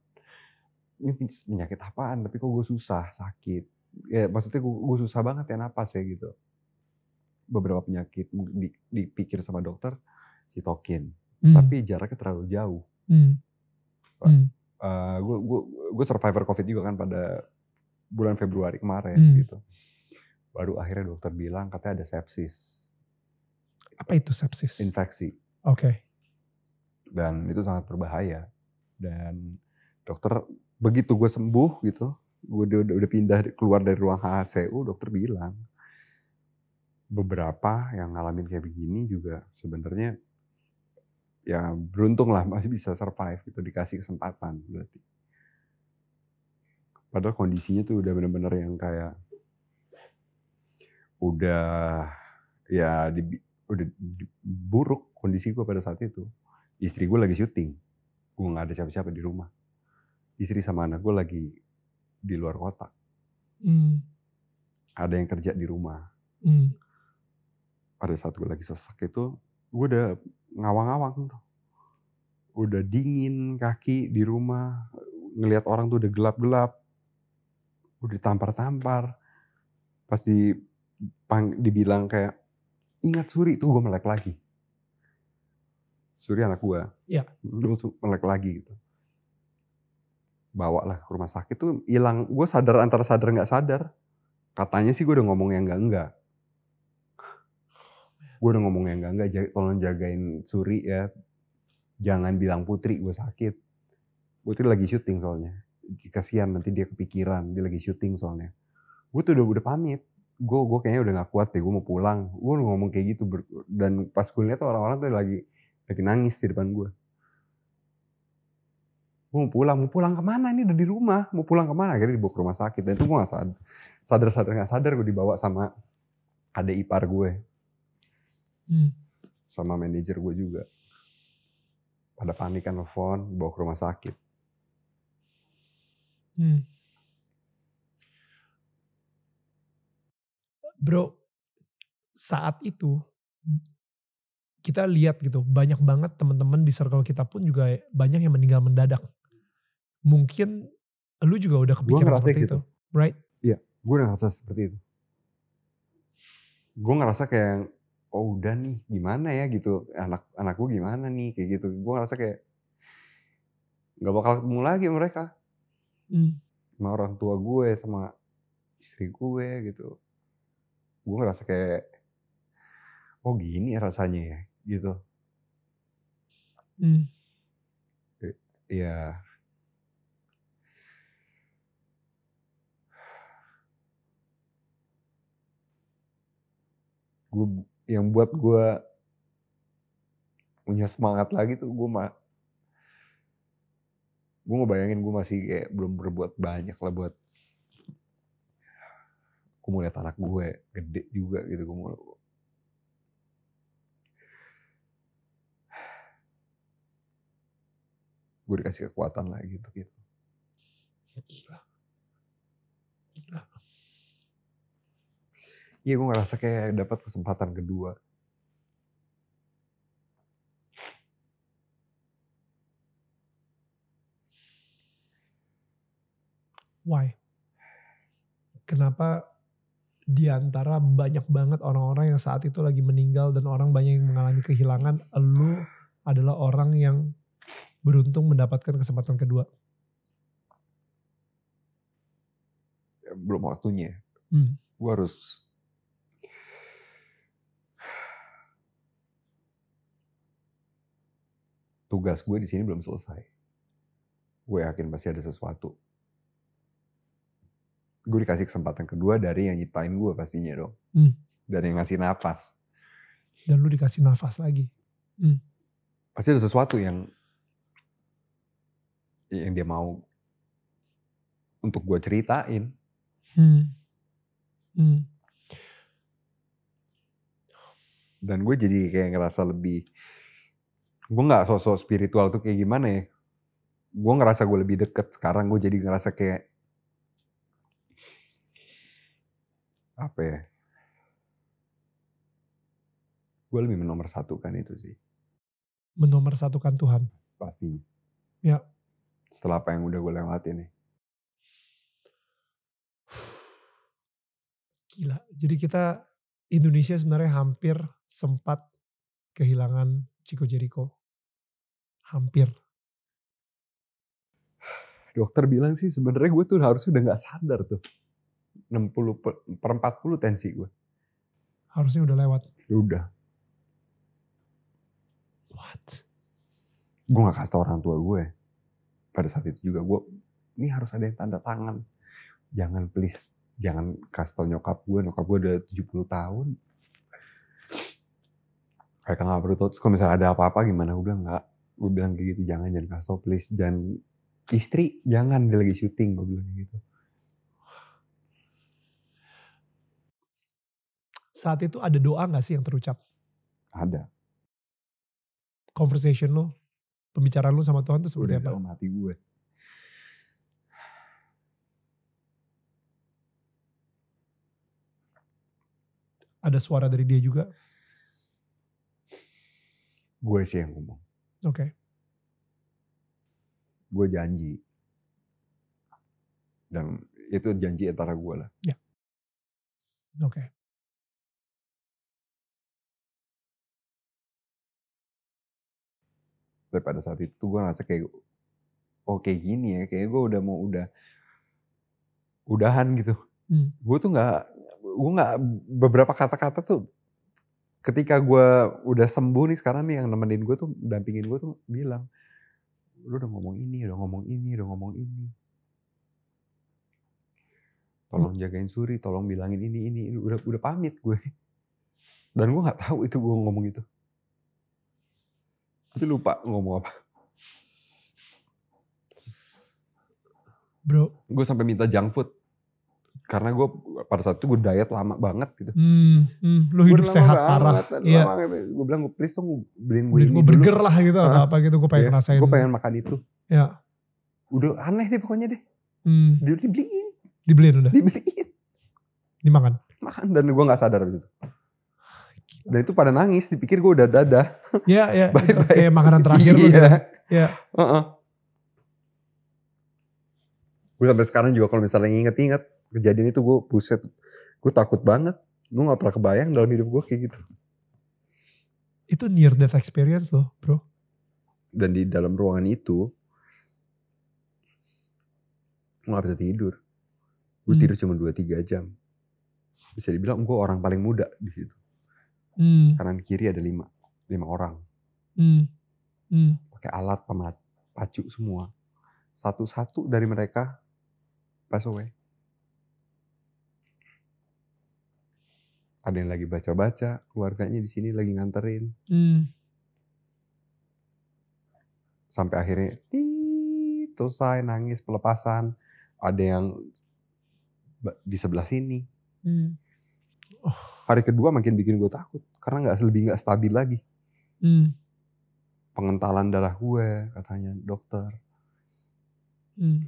Ini penyakit apaan, tapi kok gue susah, sakit. Ya, maksudnya gue, gue susah banget ya napas ya gitu. Beberapa penyakit di, dipikir sama dokter, citokin. Mm. Tapi jaraknya terlalu jauh. Mm. Mm. Uh, gue, gue, gue survivor COVID juga kan pada bulan Februari kemarin mm. gitu. Baru akhirnya dokter bilang katanya ada sepsis. Apa itu sepsis? Infeksi. Oke. Okay. Dan itu sangat berbahaya. Dan dokter... Begitu gue sembuh gitu, gue udah, udah pindah keluar dari ruang H C U, dokter bilang beberapa yang ngalamin kayak begini juga sebenarnya ya beruntung lah masih bisa survive gitu, dikasih kesempatan berarti. Padahal kondisinya tuh udah bener-bener yang kayak udah ya di, udah di, buruk kondisi gue pada saat itu. Istri gue lagi syuting, gue nggak ada siapa-siapa di rumah. Istri sama anak gue lagi di luar kota. Mm. Ada yang kerja di rumah. Mm. Pada saat gue lagi sesak itu, gue udah ngawang-ngawang tuh. Udah dingin kaki di rumah. Ngelihat orang tuh udah gelap-gelap. Udah tampar-tampar. Pas di, pang, dibilang kayak, ingat Suri, tuh gue melek lagi. Suri anak gue. Iya. Gue melek lagi gitu. Bawa lah ke rumah sakit tuh hilang. Gue sadar antara sadar nggak sadar. Katanya sih gue udah ngomong yang enggak-enggak. Gue udah ngomong yang enggak-enggak, tolong jagain Suri ya. Jangan bilang Putri, gue sakit. Putri lagi syuting soalnya. Kasihan nanti dia kepikiran, dia lagi syuting soalnya. Gue tuh udah, udah pamit. Gue gue kayaknya udah gak kuat deh, gue mau pulang. Gue udah ngomong kayak gitu. Dan pas gue lihat orang-orang tuh lagi, lagi nangis di depan gue. Mau pulang, mau pulang kemana? Ini udah di rumah, mau pulang kemana? Akhirnya dibawa ke rumah sakit. Dan itu gue gak sadar, sadar-sadar gak sadar gue dibawa sama adik ipar gue, hmm. sama manajer gue juga. Pada panik kan nelfon, bawa ke rumah sakit. Hmm. Bro, saat itu kita lihat gitu, banyak banget teman-teman di circle kita pun juga banyak yang meninggal mendadak. Mungkin lu juga udah kepikiran seperti gitu. Itu, right? Iya, gue ngerasa seperti itu. Gue ngerasa kayak, oh udah nih, gimana ya gitu, anak anak gue gimana nih, kayak gitu. Gue ngerasa kayak nggak bakal ketemu lagi mereka, hmm. sama orang tua gue, sama istri gue gitu. Gue ngerasa kayak, oh gini rasanya ya gitu. Hmm. Ya. Gue yang buat gue punya semangat lagi tuh gue mah, gue ngebayangin gue masih kayak belum berbuat banyak lah buat. Gue mau lihat anak gue gede juga gitu, gue mau. Gue dikasih kekuatan lah gitu gitu. Gila. Gila. Iya, gue ngerasa kayak dapat kesempatan kedua. Why? Kenapa? Di antara banyak banget orang-orang yang saat itu lagi meninggal dan orang banyak yang mengalami kehilangan, lu adalah orang yang beruntung mendapatkan kesempatan kedua. Belum waktunya. Hmm. Gue harus... Tugas gue di sini belum selesai. Gue yakin pasti ada sesuatu. Gue dikasih kesempatan kedua dari yang nyiptain gue pastinya dong. Hmm. Dan yang ngasih nafas. Dan lu dikasih nafas lagi. Hmm. Pasti ada sesuatu yang yang dia mau untuk gue ceritain. Hmm. Hmm. Dan gue jadi kayak ngerasa lebih, gue gak sosok spiritual tuh kayak gimana ya. Gue ngerasa gue lebih deket sekarang, gue jadi ngerasa kayak apa ya, gue lebih menomorsatukan itu sih. Menomorsatukan Tuhan? Pasti. Ya. Setelah apa yang udah gue lewatin nih. Gila, jadi kita Indonesia sebenarnya hampir sempat kehilangan Chicco Jerikho. Hampir. Dokter bilang sih sebenarnya gue tuh harusnya udah gak sadar tuh. enam puluh per empat puluh tensi gue. Harusnya udah lewat. Udah. What? Gue gak kasih tau orang tua gue. Pada saat itu juga gue, ini harus ada yang tanda tangan. Jangan please, jangan kasih tau nyokap gue. Nyokap gue udah tujuh puluh tahun. Mereka gak perlu tau. Terus kalau misalnya ada apa-apa gimana, gue bilang gak. Gue bilang kayak gitu, jangan, jangan kasih tau please. Jangan, istri jangan, dia lagi syuting, gue bilang gitu. Saat itu ada doa gak sih yang terucap? Ada. Conversation lo, pembicaraan lo sama Tuhan tuh seperti udah apa? Udah dalam hati gue. Ada suara dari dia juga? Gue sih yang ngomong. Oke. Okay. Gue janji. Dan itu janji antara gue lah. Ya. Oke. Okay. Tapi pada saat itu gue ngerasa kayak, oh kayak gini ya, kayak gue udah mau udah, udahan gitu. Hmm. Gue tuh nggak, gue nggak beberapa kata-kata tuh ketika gue udah sembuh nih sekarang nih yang nemenin gue tuh, dampingin gue tuh bilang, lu udah ngomong ini, udah ngomong ini, udah ngomong ini. Tolong jagain Suri, tolong bilangin ini, ini, udah udah pamit gue. Dan gue nggak tahu itu gue ngomong itu. Tapi lupa ngomong apa. Bro, gue sampai minta junk food. Karena gue pada saat itu gue diet lama banget gitu. Hmm, hmm, lu hidup gua sehat parah. Iya. Gue bilang, please dong beliin gue ini dulu. Burger lah gitu nah, atau apa gitu, gue pengen ya, rasain. Gue pengen makan itu. Ya. Udah aneh deh pokoknya deh. Hmm. Dia dibeliin. Dibeliin udah? Dibeliin. Dimakan? Makan, dan gue gak sadar abis itu. Dan itu pada nangis, dipikir gue udah dadah. Iya, iya. Kayak makanan terakhir lu gitu. Iya. Uh-uh. Gue sampai sekarang juga kalau misalnya nginget-inget kejadian itu gue buset, gue takut banget. Gue gak pernah kebayang dalam hidup gue kayak gitu. Itu near death experience loh bro. Dan di dalam ruangan itu, gue gak bisa tidur. Gue hmm. tidur cuma dua tiga jam. Bisa dibilang gue orang paling muda di situ. Hmm. Kanan kiri ada lima, lima orang. Hmm. Hmm. Pakai alat pemat, pacu semua. Satu-satu dari mereka pass away. Ada yang lagi baca-baca, keluarganya di sini lagi nganterin. Hmm. Sampai akhirnya tii, selesai nangis pelepasan. Ada yang di sebelah sini. Hmm. Oh. Hari kedua makin bikin gue takut karena nggak lebih nggak stabil lagi. Hmm. Pengentalan darah gue katanya dokter. Hmm.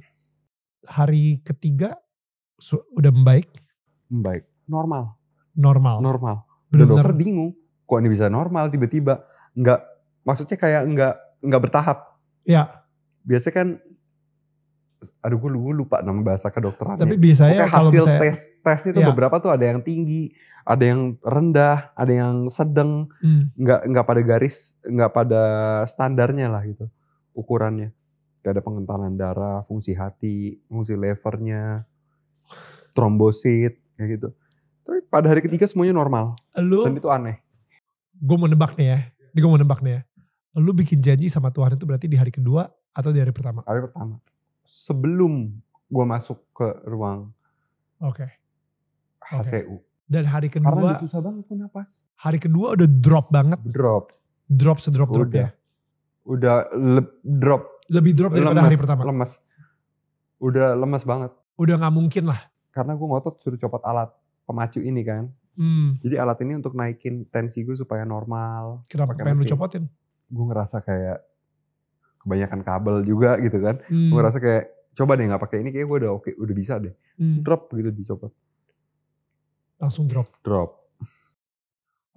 Hari ketiga udah membaik. Membaik, normal. Normal. Normal. Dan dokter bingung, kok ini bisa normal tiba-tiba? Nggak, maksudnya kayak nggak nggak bertahap. Ya. Biasanya kan, aduh gue lupa nama bahasa kedokterannya. Tapi biasanya kalau hasil misalnya, tes tes itu ya, beberapa tuh ada yang tinggi, ada yang rendah, ada yang sedang, hmm. nggak nggak pada garis, nggak pada standarnya lah gitu ukurannya. Gak ada pengentalan darah, fungsi hati, fungsi levernya, trombosit, kayak gitu. Tapi pada hari ketiga semuanya normal. Lu, dan itu aneh. Gue mau nebak nih ya. Ini gue mau nebak nih ya. Lu bikin janji sama Tuhan itu berarti di hari kedua atau di hari pertama? Hari pertama. Sebelum gue masuk ke ruang okay. H C U. Okay. Dan hari kedua. Karena susah banget tuh napas. Hari kedua udah drop banget. Drop. Drop sedrop-drop ya. Udah le- drop. Lebih drop daripada lemas, hari pertama? Lemas. Udah lemas banget. Udah gak mungkin lah. Karena gue ngotot suruh copot alat pemacu ini kan. Hmm. Jadi alat ini untuk naikin tensi gue supaya normal. Kenapa pengen lu copotin? Gue ngerasa kayak kebanyakan kabel juga gitu kan. Hmm. Gue ngerasa kayak coba deh gak pakai ini kayak gue udah oke, udah bisa deh. Hmm. Drop gitu dicopot. Langsung drop? Drop.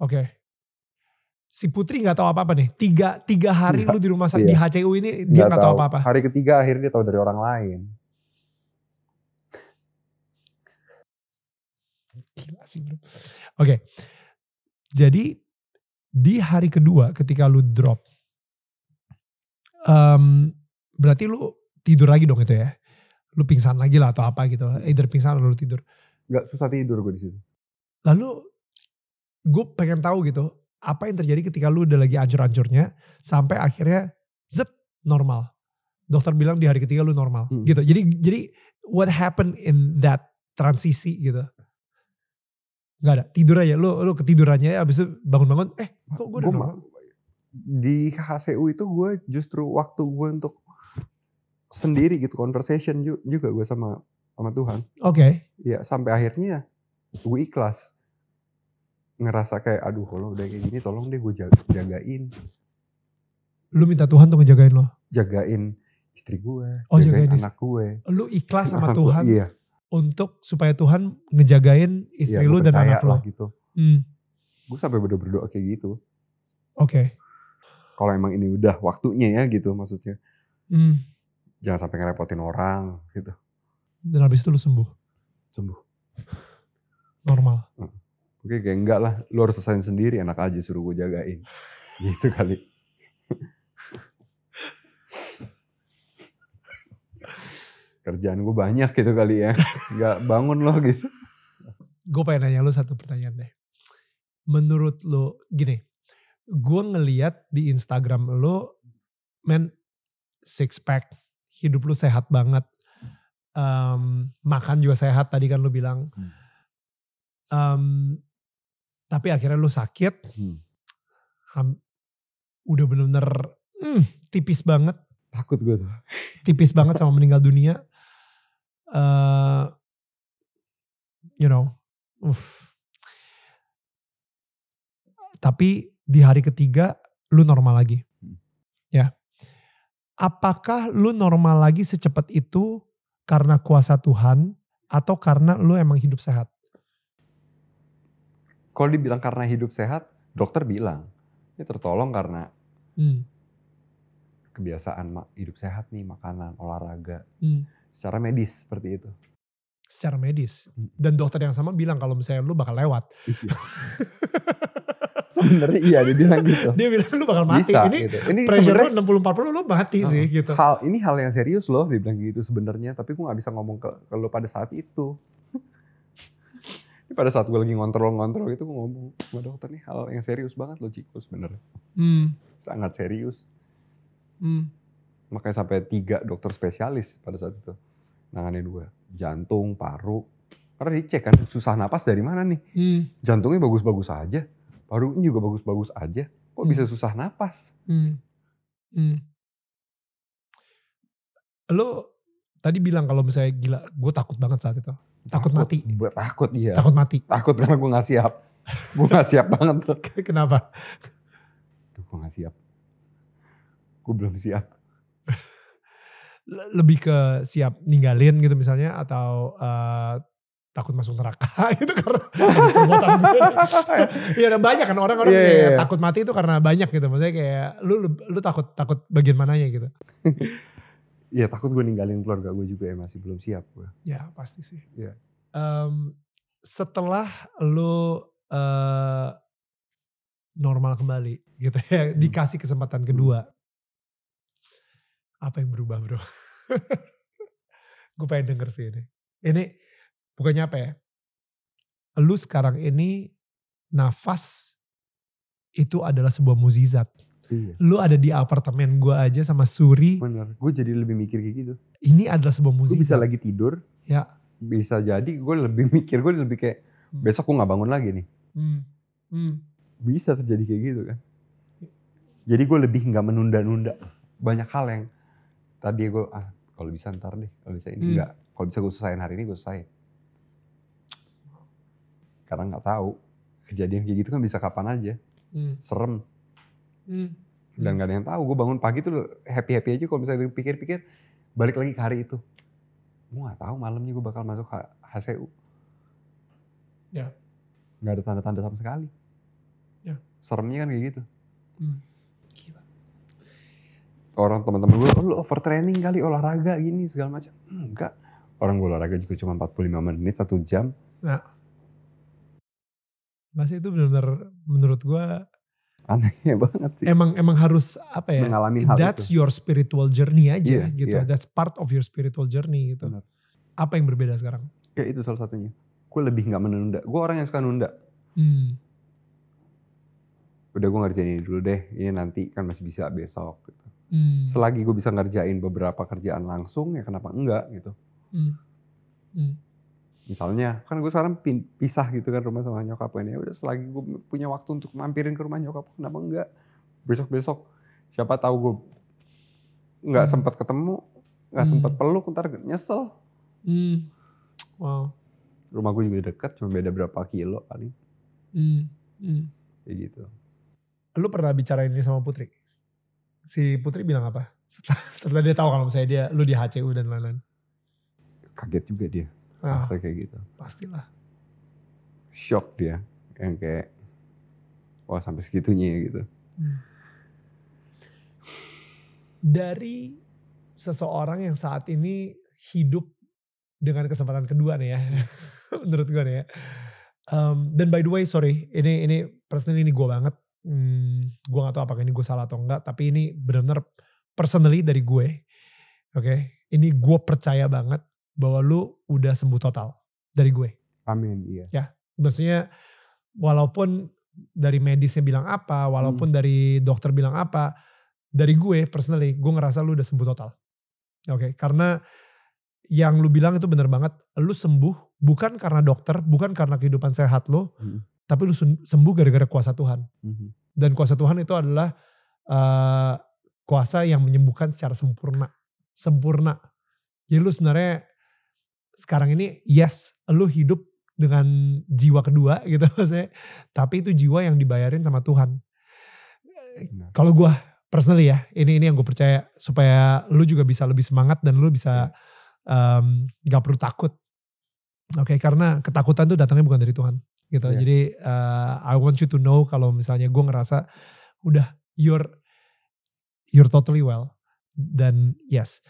Oke. Okay. Si Putri gak tahu apa-apa nih, tiga, tiga hari gak, lu di rumah sakit, iya, di H C U ini dia gak, gak tahu apa-apa. Hari ketiga akhirnya dia tahu dari orang lain. Gila sih bro. Oke, okay. Jadi di hari kedua ketika lu drop, um, berarti lu tidur lagi dong itu ya? Lu pingsan lagi lah atau apa gitu, either pingsan atau lu tidur. Gak susah tidur gue di situ. Lalu gue pengen tahu gitu, apa yang terjadi ketika lu udah lagi ancur-ancurnya sampai akhirnya zet normal. Dokter bilang di hari ketiga lu normal. Hmm. Gitu. Jadi jadi what happened in that transisi gitu. Enggak ada. Tidur aja lu lu ketidurannya abis itu bangun-bangun eh kok gue udah gua normal. Di H C U itu gue justru waktu gue untuk sendiri gitu, conversation juga gue sama sama Tuhan. Oke. Okay. Ya sampai akhirnya gue ikhlas. Ngerasa kayak aduh kalau udah kayak gini tolong deh gue jagain. Lu minta Tuhan tuh ngejagain lo? Jagain istri gue, oh, jagain, jagain anak istri gue. Lu ikhlas sama anak Tuhan, iya, untuk supaya Tuhan ngejagain istri iya, lu dan anak lo. Gitu. Hmm. Gue sampai berdoa-berdoa kayak gitu. Oke. Okay. Kalau emang ini udah waktunya ya gitu maksudnya. Hmm. Jangan sampai ngerepotin orang gitu. Dan habis itu lu sembuh? Sembuh. Normal? Hmm. Oke kayak enggak lah, lu harus selesain sendiri, enak aja suruh gue jagain. Gitu kali. Kerjaan gue banyak gitu kali ya. Enggak bangun loh gitu. gue pengen nanya lu satu pertanyaan deh. Menurut lu gini, gue ngeliat di Instagram lu, men, six pack, hidup lu sehat banget, um, makan juga sehat tadi kan lu bilang, um, tapi akhirnya lu sakit, hmm. ham, udah bener-bener hmm, tipis banget, takut gue tuh, tipis banget sama meninggal dunia, uh, you know, uff. Tapi di hari ketiga lu normal lagi, hmm. ya. Apakah lu normal lagi secepat itu karena kuasa Tuhan atau karena lu emang hidup sehat? Kalau dibilang karena hidup sehat, dokter bilang ini tertolong karena hmm. kebiasaan hidup sehat nih, makanan, olahraga. Hmm. Secara medis seperti itu. Secara medis? Hmm. Dan dokter yang sama bilang kalau misalnya lu bakal lewat. Sebenernya iya, dia bilang gitu. Dia bilang lu bakal mati. Bisa, ini gitu. Ini pressure lu enam puluh empat puluh lu mati uh, sih gitu. Hal, ini hal yang serius loh, dia bilang gitu sebenarnya. Tapi gue gak bisa ngomong ke, ke lu pada saat itu. Pada saat gue lagi ngontrol-ngontrol itu gue ngomong sama dokter, nih hal yang serius banget lo Chicco sebenernya. Hmm. Sangat serius. Hmm. Makanya sampai tiga dokter spesialis pada saat itu. Nangannya dua, jantung, paru. Karena dicek kan susah napas dari mana nih. Hmm. Jantungnya bagus-bagus aja. Parunya juga bagus-bagus aja, kok hmm. bisa susah napas? Hmm. Hmm. Lo tadi bilang kalau misalnya gila, gue takut banget saat itu. Takut, takut mati. Gue takut iya. Takut mati. Takut karena gue gak siap. Gue gak siap banget. Kenapa? Duh, gue gak siap. Gue belum siap. Lebih ke siap ninggalin gitu misalnya atau... Uh, takut masuk neraka gitu karena perbuatan gue. Ya ada banyak kan orang-orang yeah, kayak yeah. takut mati itu karena banyak gitu. Maksudnya kayak lu lu, lu takut takut bagian mananya gitu. Iya takut gue ninggalin keluarga gue juga ya, masih belum siap gue. Ya pasti sih. Yeah. Um, setelah lu uh, normal kembali gitu ya, hmm. dikasih kesempatan kedua. Apa yang berubah bro? Gue pengen denger sih ini. Ini bukannya apa ya, lu sekarang ini nafas itu adalah sebuah mukjizat. Iya. Lu ada di apartemen gue aja sama Suri. Bener, gue jadi lebih mikir kayak gitu. Ini adalah sebuah mukjizat. Gue bisa lagi tidur, ya. Bisa jadi gue lebih mikir, gue lebih kayak hmm. besok gue gak bangun lagi nih. Hmm. Hmm. Bisa terjadi kayak gitu kan. Jadi gue lebih gak menunda-nunda. Banyak hal yang tadi gue, ah kalau bisa ntar deh, kalau bisa ini hmm. enggak. Kalau bisa gue selesain hari ini gue selesain. Karena nggak tahu kejadian kayak gitu kan bisa kapan aja, hmm. serem hmm. dan nggak ada yang tahu. Gue bangun pagi tuh happy happy aja, kalau misalnya pikir-pikir balik lagi ke hari itu, gue nggak tahu malamnya gue bakal masuk H C U. Ya. Nggak ada tanda-tanda sama sekali. Ya. Seremnya kan kayak gitu. Hmm. Gila. Orang teman-teman gue, oh, lu overtraining kali olahraga gini segala macam, enggak. Orang gue olahraga juga cuma empat puluh lima menit satu jam. Nah. Masih itu benar-benar menurut gue aneh banget sih. Emang emang harus apa ya? Mengalami hal that's itu. Your spiritual journey aja yeah, gitu. Yeah. That's part of your spiritual journey gitu. Benar. Apa yang berbeda sekarang? Ya itu salah satunya. Gue lebih nggak menunda. Gue orang yang suka nunda. Hmm. Udah gue ngerjain ini dulu deh. Ini nanti kan masih bisa besok. Gitu. Hmm. Selagi gue bisa ngerjain beberapa kerjaan langsung ya kenapa enggak gitu. Hmm. Hmm. Misalnya, kan gue sekarang pisah gitu kan rumah sama nyokap kan ya. Udah selagi gue punya waktu untuk mampirin ke rumah nyokap, kenapa enggak? Besok-besok siapa tahu gue nggak hmm. sempat ketemu, nggak hmm. sempat peluk, ntar nyesel. Hmm. Wow. Rumah gue juga dekat, cuma beda berapa kilo paling. Hmm. Hmm. Kayak gitu. Lu pernah bicara ini sama Putri? Si Putri bilang apa? Setelah, setelah dia tahu kalau misalnya dia, lu di H C U dan lain-lain. Kaget juga dia. Ah, masa kayak gitu. Pastilah. Shock dia. Yang kayak, wah sampai segitunya gitu. Hmm. Dari seseorang yang saat ini hidup dengan kesempatan kedua nih ya. Menurut gue nih ya. Um, dan by the way sorry, ini ini personally ini gue banget. Hmm, gue gak tahu apakah ini gue salah atau enggak. Tapi ini benar-benar personally dari gue. Oke, okay? Ini gue percaya banget bahwa lu udah sembuh total dari gue. Amin, iya. Ya, Maksudnya walaupun dari medisnya bilang apa, walaupun hmm. dari dokter bilang apa, dari gue personally, gue ngerasa lu udah sembuh total. Oke, okay? Karena yang lu bilang itu bener banget, lu sembuh bukan karena dokter, bukan karena kehidupan sehat lu, hmm. tapi lu sembuh gara-gara kuasa Tuhan. Hmm. Dan kuasa Tuhan itu adalah uh, kuasa yang menyembuhkan secara sempurna. Sempurna. Jadi lu sebenarnya sekarang ini, yes, lu hidup dengan jiwa kedua gitu maksudnya. Tapi itu jiwa yang dibayarin sama Tuhan. Nah. Kalau gue personally ya, ini ini yang gue percaya, supaya lu juga bisa lebih semangat dan lu bisa yeah. um, gak perlu takut. Oke, okay, karena ketakutan tuh datangnya bukan dari Tuhan gitu. Yeah. Jadi uh, I want you to know kalau misalnya gue ngerasa udah you're you're totally well. Dan yes.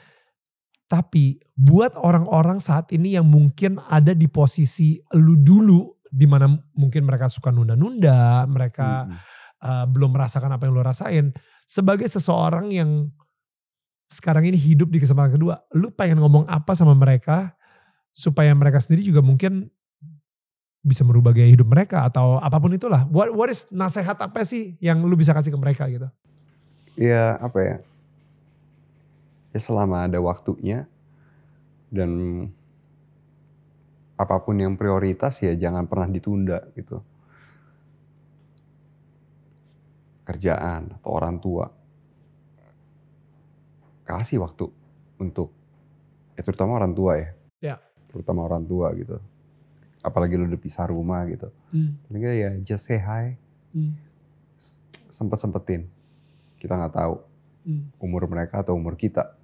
Tapi buat orang-orang saat ini yang mungkin ada di posisi lu dulu, di mana mungkin mereka suka nunda-nunda, mereka hmm. uh, belum merasakan apa yang lu rasain. Sebagai seseorang yang sekarang ini hidup di kesempatan kedua, lu pengen ngomong apa sama mereka supaya mereka sendiri juga mungkin bisa merubah gaya hidup mereka atau apapun itulah. What, what is nasihat apa sih yang lu bisa kasih ke mereka gitu? Ya apa ya? Ya selama ada waktunya dan apapun yang prioritas ya jangan pernah ditunda gitu. Kerjaan atau orang tua, kasih waktu untuk ya terutama orang tua ya. Ya. Terutama orang tua gitu. Apalagi lu udah pisah rumah gitu. Mending hmm. ya just say hi. Hmm. Sempet-sempetin. Kita nggak tahu hmm. umur mereka atau umur kita.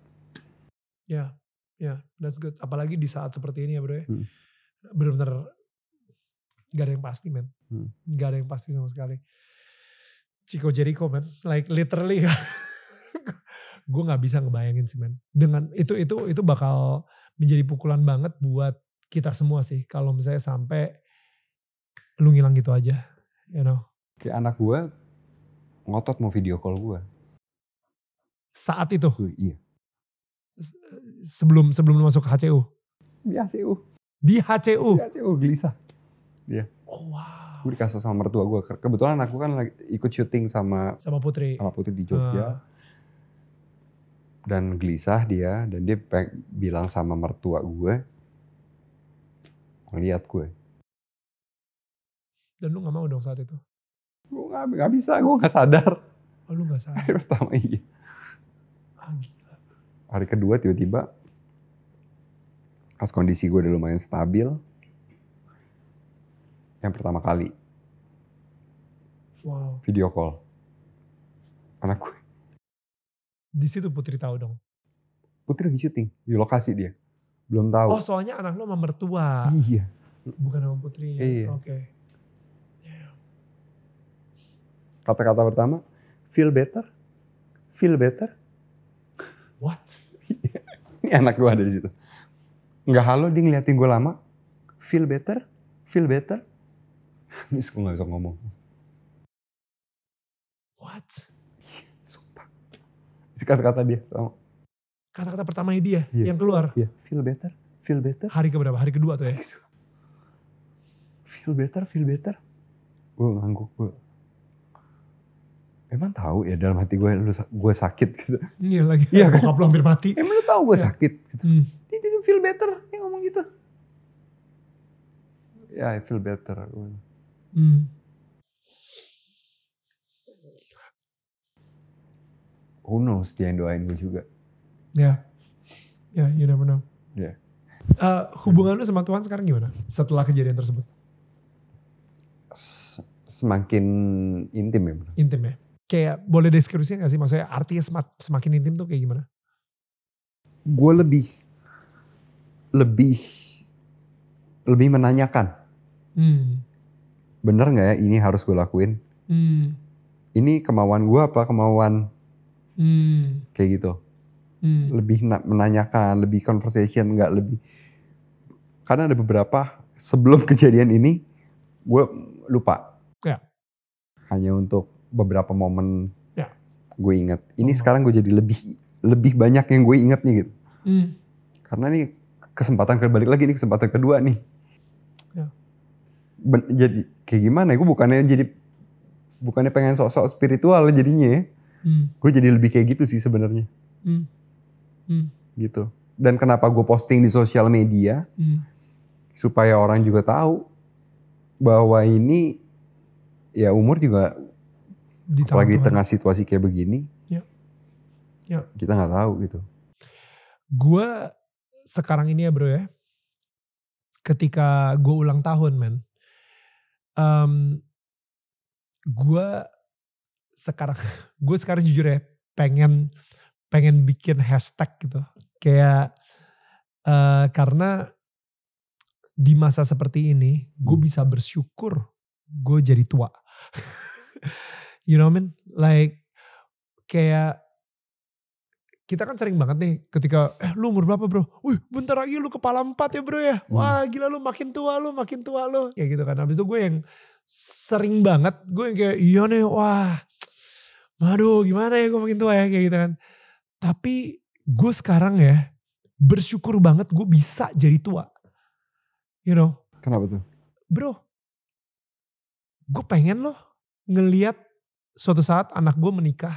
Ya, yeah, yeah, that's good. Apalagi di saat seperti ini ya bro ya. Hmm. Bener-bener gak ada yang pasti men. Hmm. Gak ada yang pasti sama sekali. Chicco Jerikho men. Like literally. Gue gak bisa ngebayangin sih men. Dengan itu itu itu bakal menjadi pukulan banget buat kita semua sih. Kalau misalnya sampai lu ngilang gitu aja. You know. Kayak anak gue ngotot mau video call gue. Saat itu? Uh, iya. Sebelum sebelum masuk H C U? Di H C U. Di H C U? Di H C U, gelisah. Dia. Oh wow. Gue dikasih sama mertua gue. Kebetulan aku kan lagi ikut syuting sama... Sama Putri. Sama Putri di Jogja. Uh. Dan gelisah dia. Dan dia bilang sama mertua gue. Ngeliat gue. Dan lu gak mau dong saat itu? Gue gak, gak bisa, gue gak sadar. Oh lu gak sadar? Hari pertama iya. Ah gila. Hari kedua tiba-tiba pas kondisi gue udah lumayan stabil, yang pertama kali wow. video call anak gue. Di situ Putri tahu dong. Putri lagi syuting di lokasi dia, belum tahu. Oh soalnya anak lo sama mertua. Iya. Bukan sama Putri. Ya? Iya. Oke. Okay. Yeah. Kata-kata pertama, feel better, feel better. What? Ini anak gue ada di situ. Nggak halo, dia ngeliatin gue lama. Feel better, feel better. Habis gue nggak bisa ngomong. What? Sumpah. Itu kata-kata dia. Kata-kata pertamanya dia yeah. yang keluar. Yeah. Feel better, feel better. Hari keberapa? Hari kedua tuh ya? Feel better, feel better. Gue ngangguk gue. Emang tahu ya dalam hati gue, gue sakit gitu. Iya lagi, ya, kan? Bokap lu hampir mati. Emang lu tahu gue ya. sakit gitu. Hmm. Dia jadi feel better, dia ngomong gitu. Ya, yeah, I feel better. Hmm. Who knows, dia yang doain gue juga. Ya, yeah. ya yeah, you never know. Yeah. Uh, hubungan lu sama Tuhan sekarang gimana? Setelah kejadian tersebut? Semakin intim ya? Bro? Intim ya? Kayak boleh deskripsi gak sih? Maksudnya artinya semak, semakin intim tuh kayak gimana? Gue lebih, lebih, lebih menanyakan. Hmm. Bener gak ya ini harus gue lakuin? Hmm. Ini kemauan gue apa kemauan hmm. kayak gitu. Hmm. Lebih menanyakan, lebih conversation gak lebih. Karena ada beberapa sebelum kejadian ini gue lupa. Ya. Hanya untuk beberapa momen ya. gue inget. Ini oh. sekarang gue jadi lebih lebih banyak yang gue inget nih gitu. Hmm. Karena nih kesempatan, balik lagi nih kesempatan kedua nih. Ya. ben, jadi kayak gimana ya, gue bukannya jadi bukannya pengen sok-sok spiritual jadinya ya. Hmm. Gue jadi lebih kayak gitu sih sebenarnya. Hmm. Hmm. Gitu. Dan kenapa gue posting di sosial media, hmm. supaya orang juga tahu bahwa ini ya umur juga di apalagi di tengah situasi kayak begini. Ya. Ya. Kita nggak tahu gitu. Gue sekarang ini ya bro ya, ketika gue ulang tahun men, um, gue sekarang gue sekarang jujur ya pengen pengen bikin hashtag gitu kayak uh, karena di masa seperti ini gue bisa bersyukur gue jadi tua. You know what I mean? Like kayak kita kan sering banget nih ketika, eh lu umur berapa bro? Wih bentar lagi lu kepala empat ya bro ya. Wah gila lu makin tua lu, makin tua lu. Kayak gitu kan. Habis itu gue yang sering banget, gue yang kayak iya nih wah. Aduh gimana ya gue makin tua ya kayak gitu kan. Tapi gue sekarang ya bersyukur banget gue bisa jadi tua. You know. Kenapa tuh? Bro, gue pengen loh ngelihat suatu saat anak gue menikah.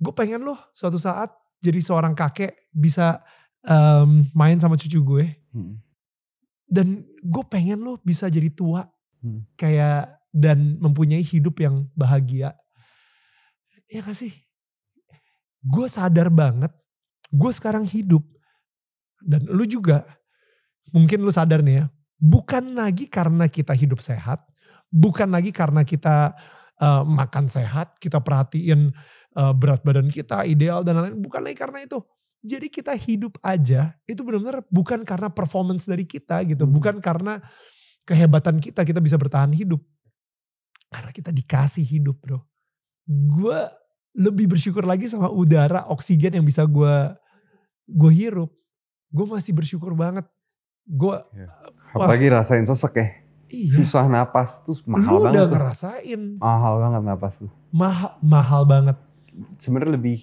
Gue pengen loh suatu saat jadi seorang kakek bisa um, main sama cucu gue. Hmm. Dan gue pengen loh bisa jadi tua. Hmm. Kayak dan mempunyai hidup yang bahagia. Ya gak sih? Gue sadar banget. Gue sekarang hidup. Dan lu juga. Mungkin lu sadar nih ya. Bukan lagi karena kita hidup sehat. Bukan lagi karena kita uh, makan sehat. Kita perhatiin berat badan kita ideal dan lain-lain, bukan lagi karena itu. Jadi kita hidup aja itu benar-benar bukan karena performance dari kita gitu, hmm. bukan karena kehebatan kita kita bisa bertahan hidup, karena kita dikasih hidup bro. Gue lebih bersyukur lagi sama udara, oksigen yang bisa gue gue hirup. Gue masih bersyukur banget. Gue ya. Apalagi wah, rasain sesek ya. Iya. Susah napas tuh mahal lu banget. Udah tuh. Ngerasain. Mahal banget napas tuh. Mahal mahal banget. Sebenarnya lebih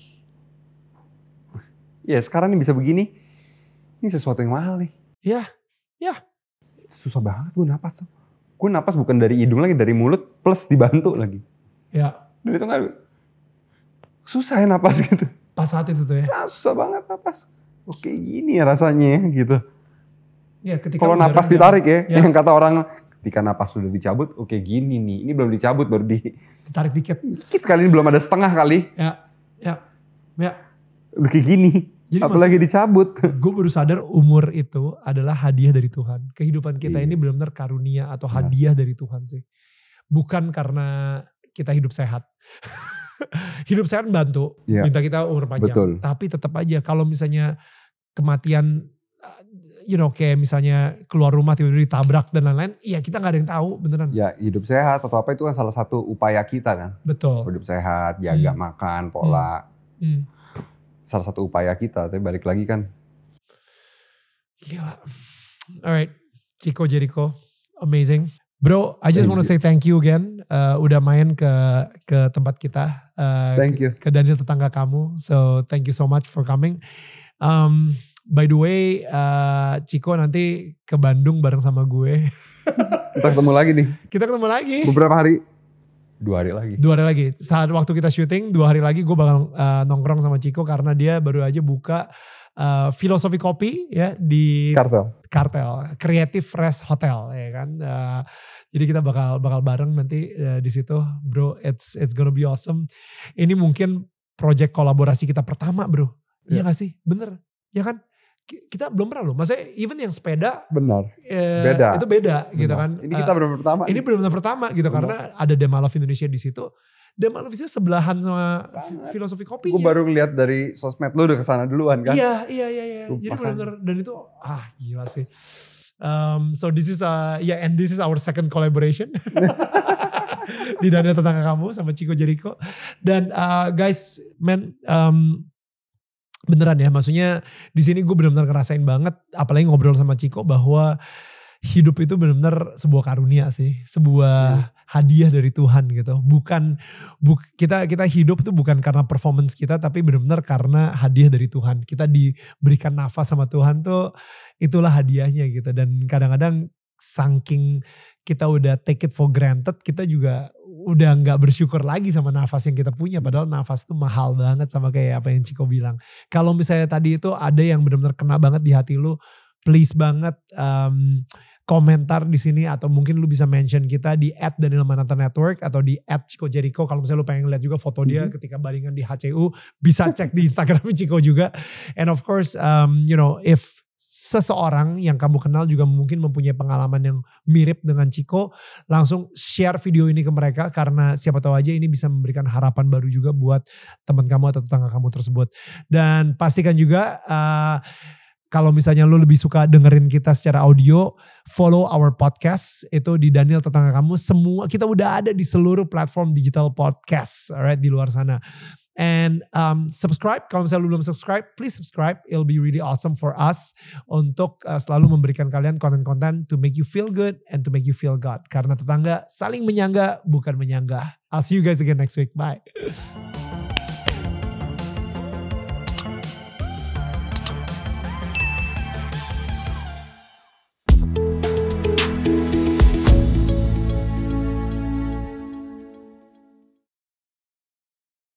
ya sekarang ini bisa begini ini sesuatu yang mahal nih ya ya susah banget gue napas gue napas bukan dari hidung lagi, dari mulut plus dibantu lagi ya, dan itu nggak susah ya napas gitu pas saat itu tuh ya susah, susah banget napas oke gini ya rasanya gitu ya ketika kalau napas ditarik ya, ya yang kata orang ketika napas sudah dicabut, oke gini nih. Ini belum dicabut, baru di... ditarik dikit. Dikit kali ini belum ada setengah kali. Ya, ya, ya. Udah kayak gini, jadi apalagi dicabut. Gue baru sadar umur itu adalah hadiah dari Tuhan. Kehidupan kita iya. ini benar-benar karunia atau hadiah nah. dari Tuhan sih. Bukan karena kita hidup sehat. Hidup sehat bantu, ya. Minta kita umur panjang. Betul. Tapi tetap aja kalau misalnya kematian... You know, kayak misalnya keluar rumah tiba-tiba ditabrak dan lain-lain. Iya kita gak ada yang tahu beneran. Ya hidup sehat atau apa itu kan salah satu upaya kita kan. Betul. Hidup sehat, jaga hmm. makan, pola. Hmm. Hmm. Salah satu upaya kita. Tapi balik lagi kan. Gila. Alright. Chicco Jerikho. Amazing. Bro, I just thank want to you. say thank you again. Uh, udah main ke ke tempat kita. Uh, thank you. Ke Daniel Tetangga Kamu. So thank you so much for coming. Um, By the way, uh, Chicco nanti ke Bandung bareng sama gue. Kita ketemu lagi nih. Kita ketemu lagi. Beberapa hari, dua hari lagi. Dua hari lagi. Saat waktu kita syuting, dua hari lagi gue bakal uh, nongkrong sama Chicco karena dia baru aja buka uh, filosofi kopi ya di Kartel. Kartel, Creative Fresh Hotel ya kan. Uh, jadi kita bakal bakal bareng nanti uh, di situ, bro. It's it's gonna be awesome. Ini mungkin project kolaborasi kita pertama, bro. Iya yeah. gak sih? Bener, ya kan? Kita belum pernah loh, maksudnya even yang sepeda benar eh, beda. Itu beda benar. Gitu kan. Ini kita belum uh, pertama. Ini belum pertama gitu benar. Karena ada Demalof Indonesia di situ. Demalof itu sebelahan sama banget. Filosofi kopinya. Gue baru lihat dari sosmed lu udah kesana duluan kan. Iya iya iya. iya. Jadi benar-benar dan itu ah gila sih. Um, so this is uh, yeah and this is our second collaboration. Di Daniel Tetangga Kamu sama Chicco Jerikho. Dan uh, guys man. Um, Beneran ya, maksudnya di sini gue benar-benar ngerasain banget, apalagi ngobrol sama Chicco bahwa hidup itu benar-benar sebuah karunia sih, sebuah hadiah dari Tuhan gitu. Bukan bu, kita kita hidup tuh bukan karena performance kita, tapi benar-benar karena hadiah dari Tuhan. Kita diberikan nafas sama Tuhan tuh itulah hadiahnya gitu. Dan kadang-kadang saking kita udah take it for granted, kita juga udah nggak bersyukur lagi sama nafas yang kita punya. Padahal nafas itu mahal banget, sama kayak apa yang Chicco bilang. Kalau misalnya tadi itu ada yang benar-benar kena banget di hati lu, please banget um, komentar di sini, atau mungkin lu bisa mention kita di at Daniel Mananta Network atau di at Chicco Jerikho. Kalau misalnya lu pengen lihat juga foto dia mm-hmm. ketika baringan di H C U, bisa cek di Instagram Chicco juga. And of course, um, you know, if seseorang yang kamu kenal juga mungkin mempunyai pengalaman yang mirip dengan Chicco, langsung share video ini ke mereka, karena siapa tahu aja ini bisa memberikan harapan baru juga buat teman kamu atau tetangga kamu tersebut. Dan pastikan juga uh, kalau misalnya lu lebih suka dengerin kita secara audio, follow our podcast itu di Daniel Tetangga Kamu. Semua kita udah ada di seluruh platform digital podcast, alright, di luar sana. And um, subscribe, kalau misalnya lu belum subscribe, please subscribe. It'll be really awesome for us untuk uh, selalu memberikan kalian konten-konten to make you feel good and to make you feel God. Karena tetangga saling menyangga, bukan menyanggah. I'll see you guys again next week. Bye.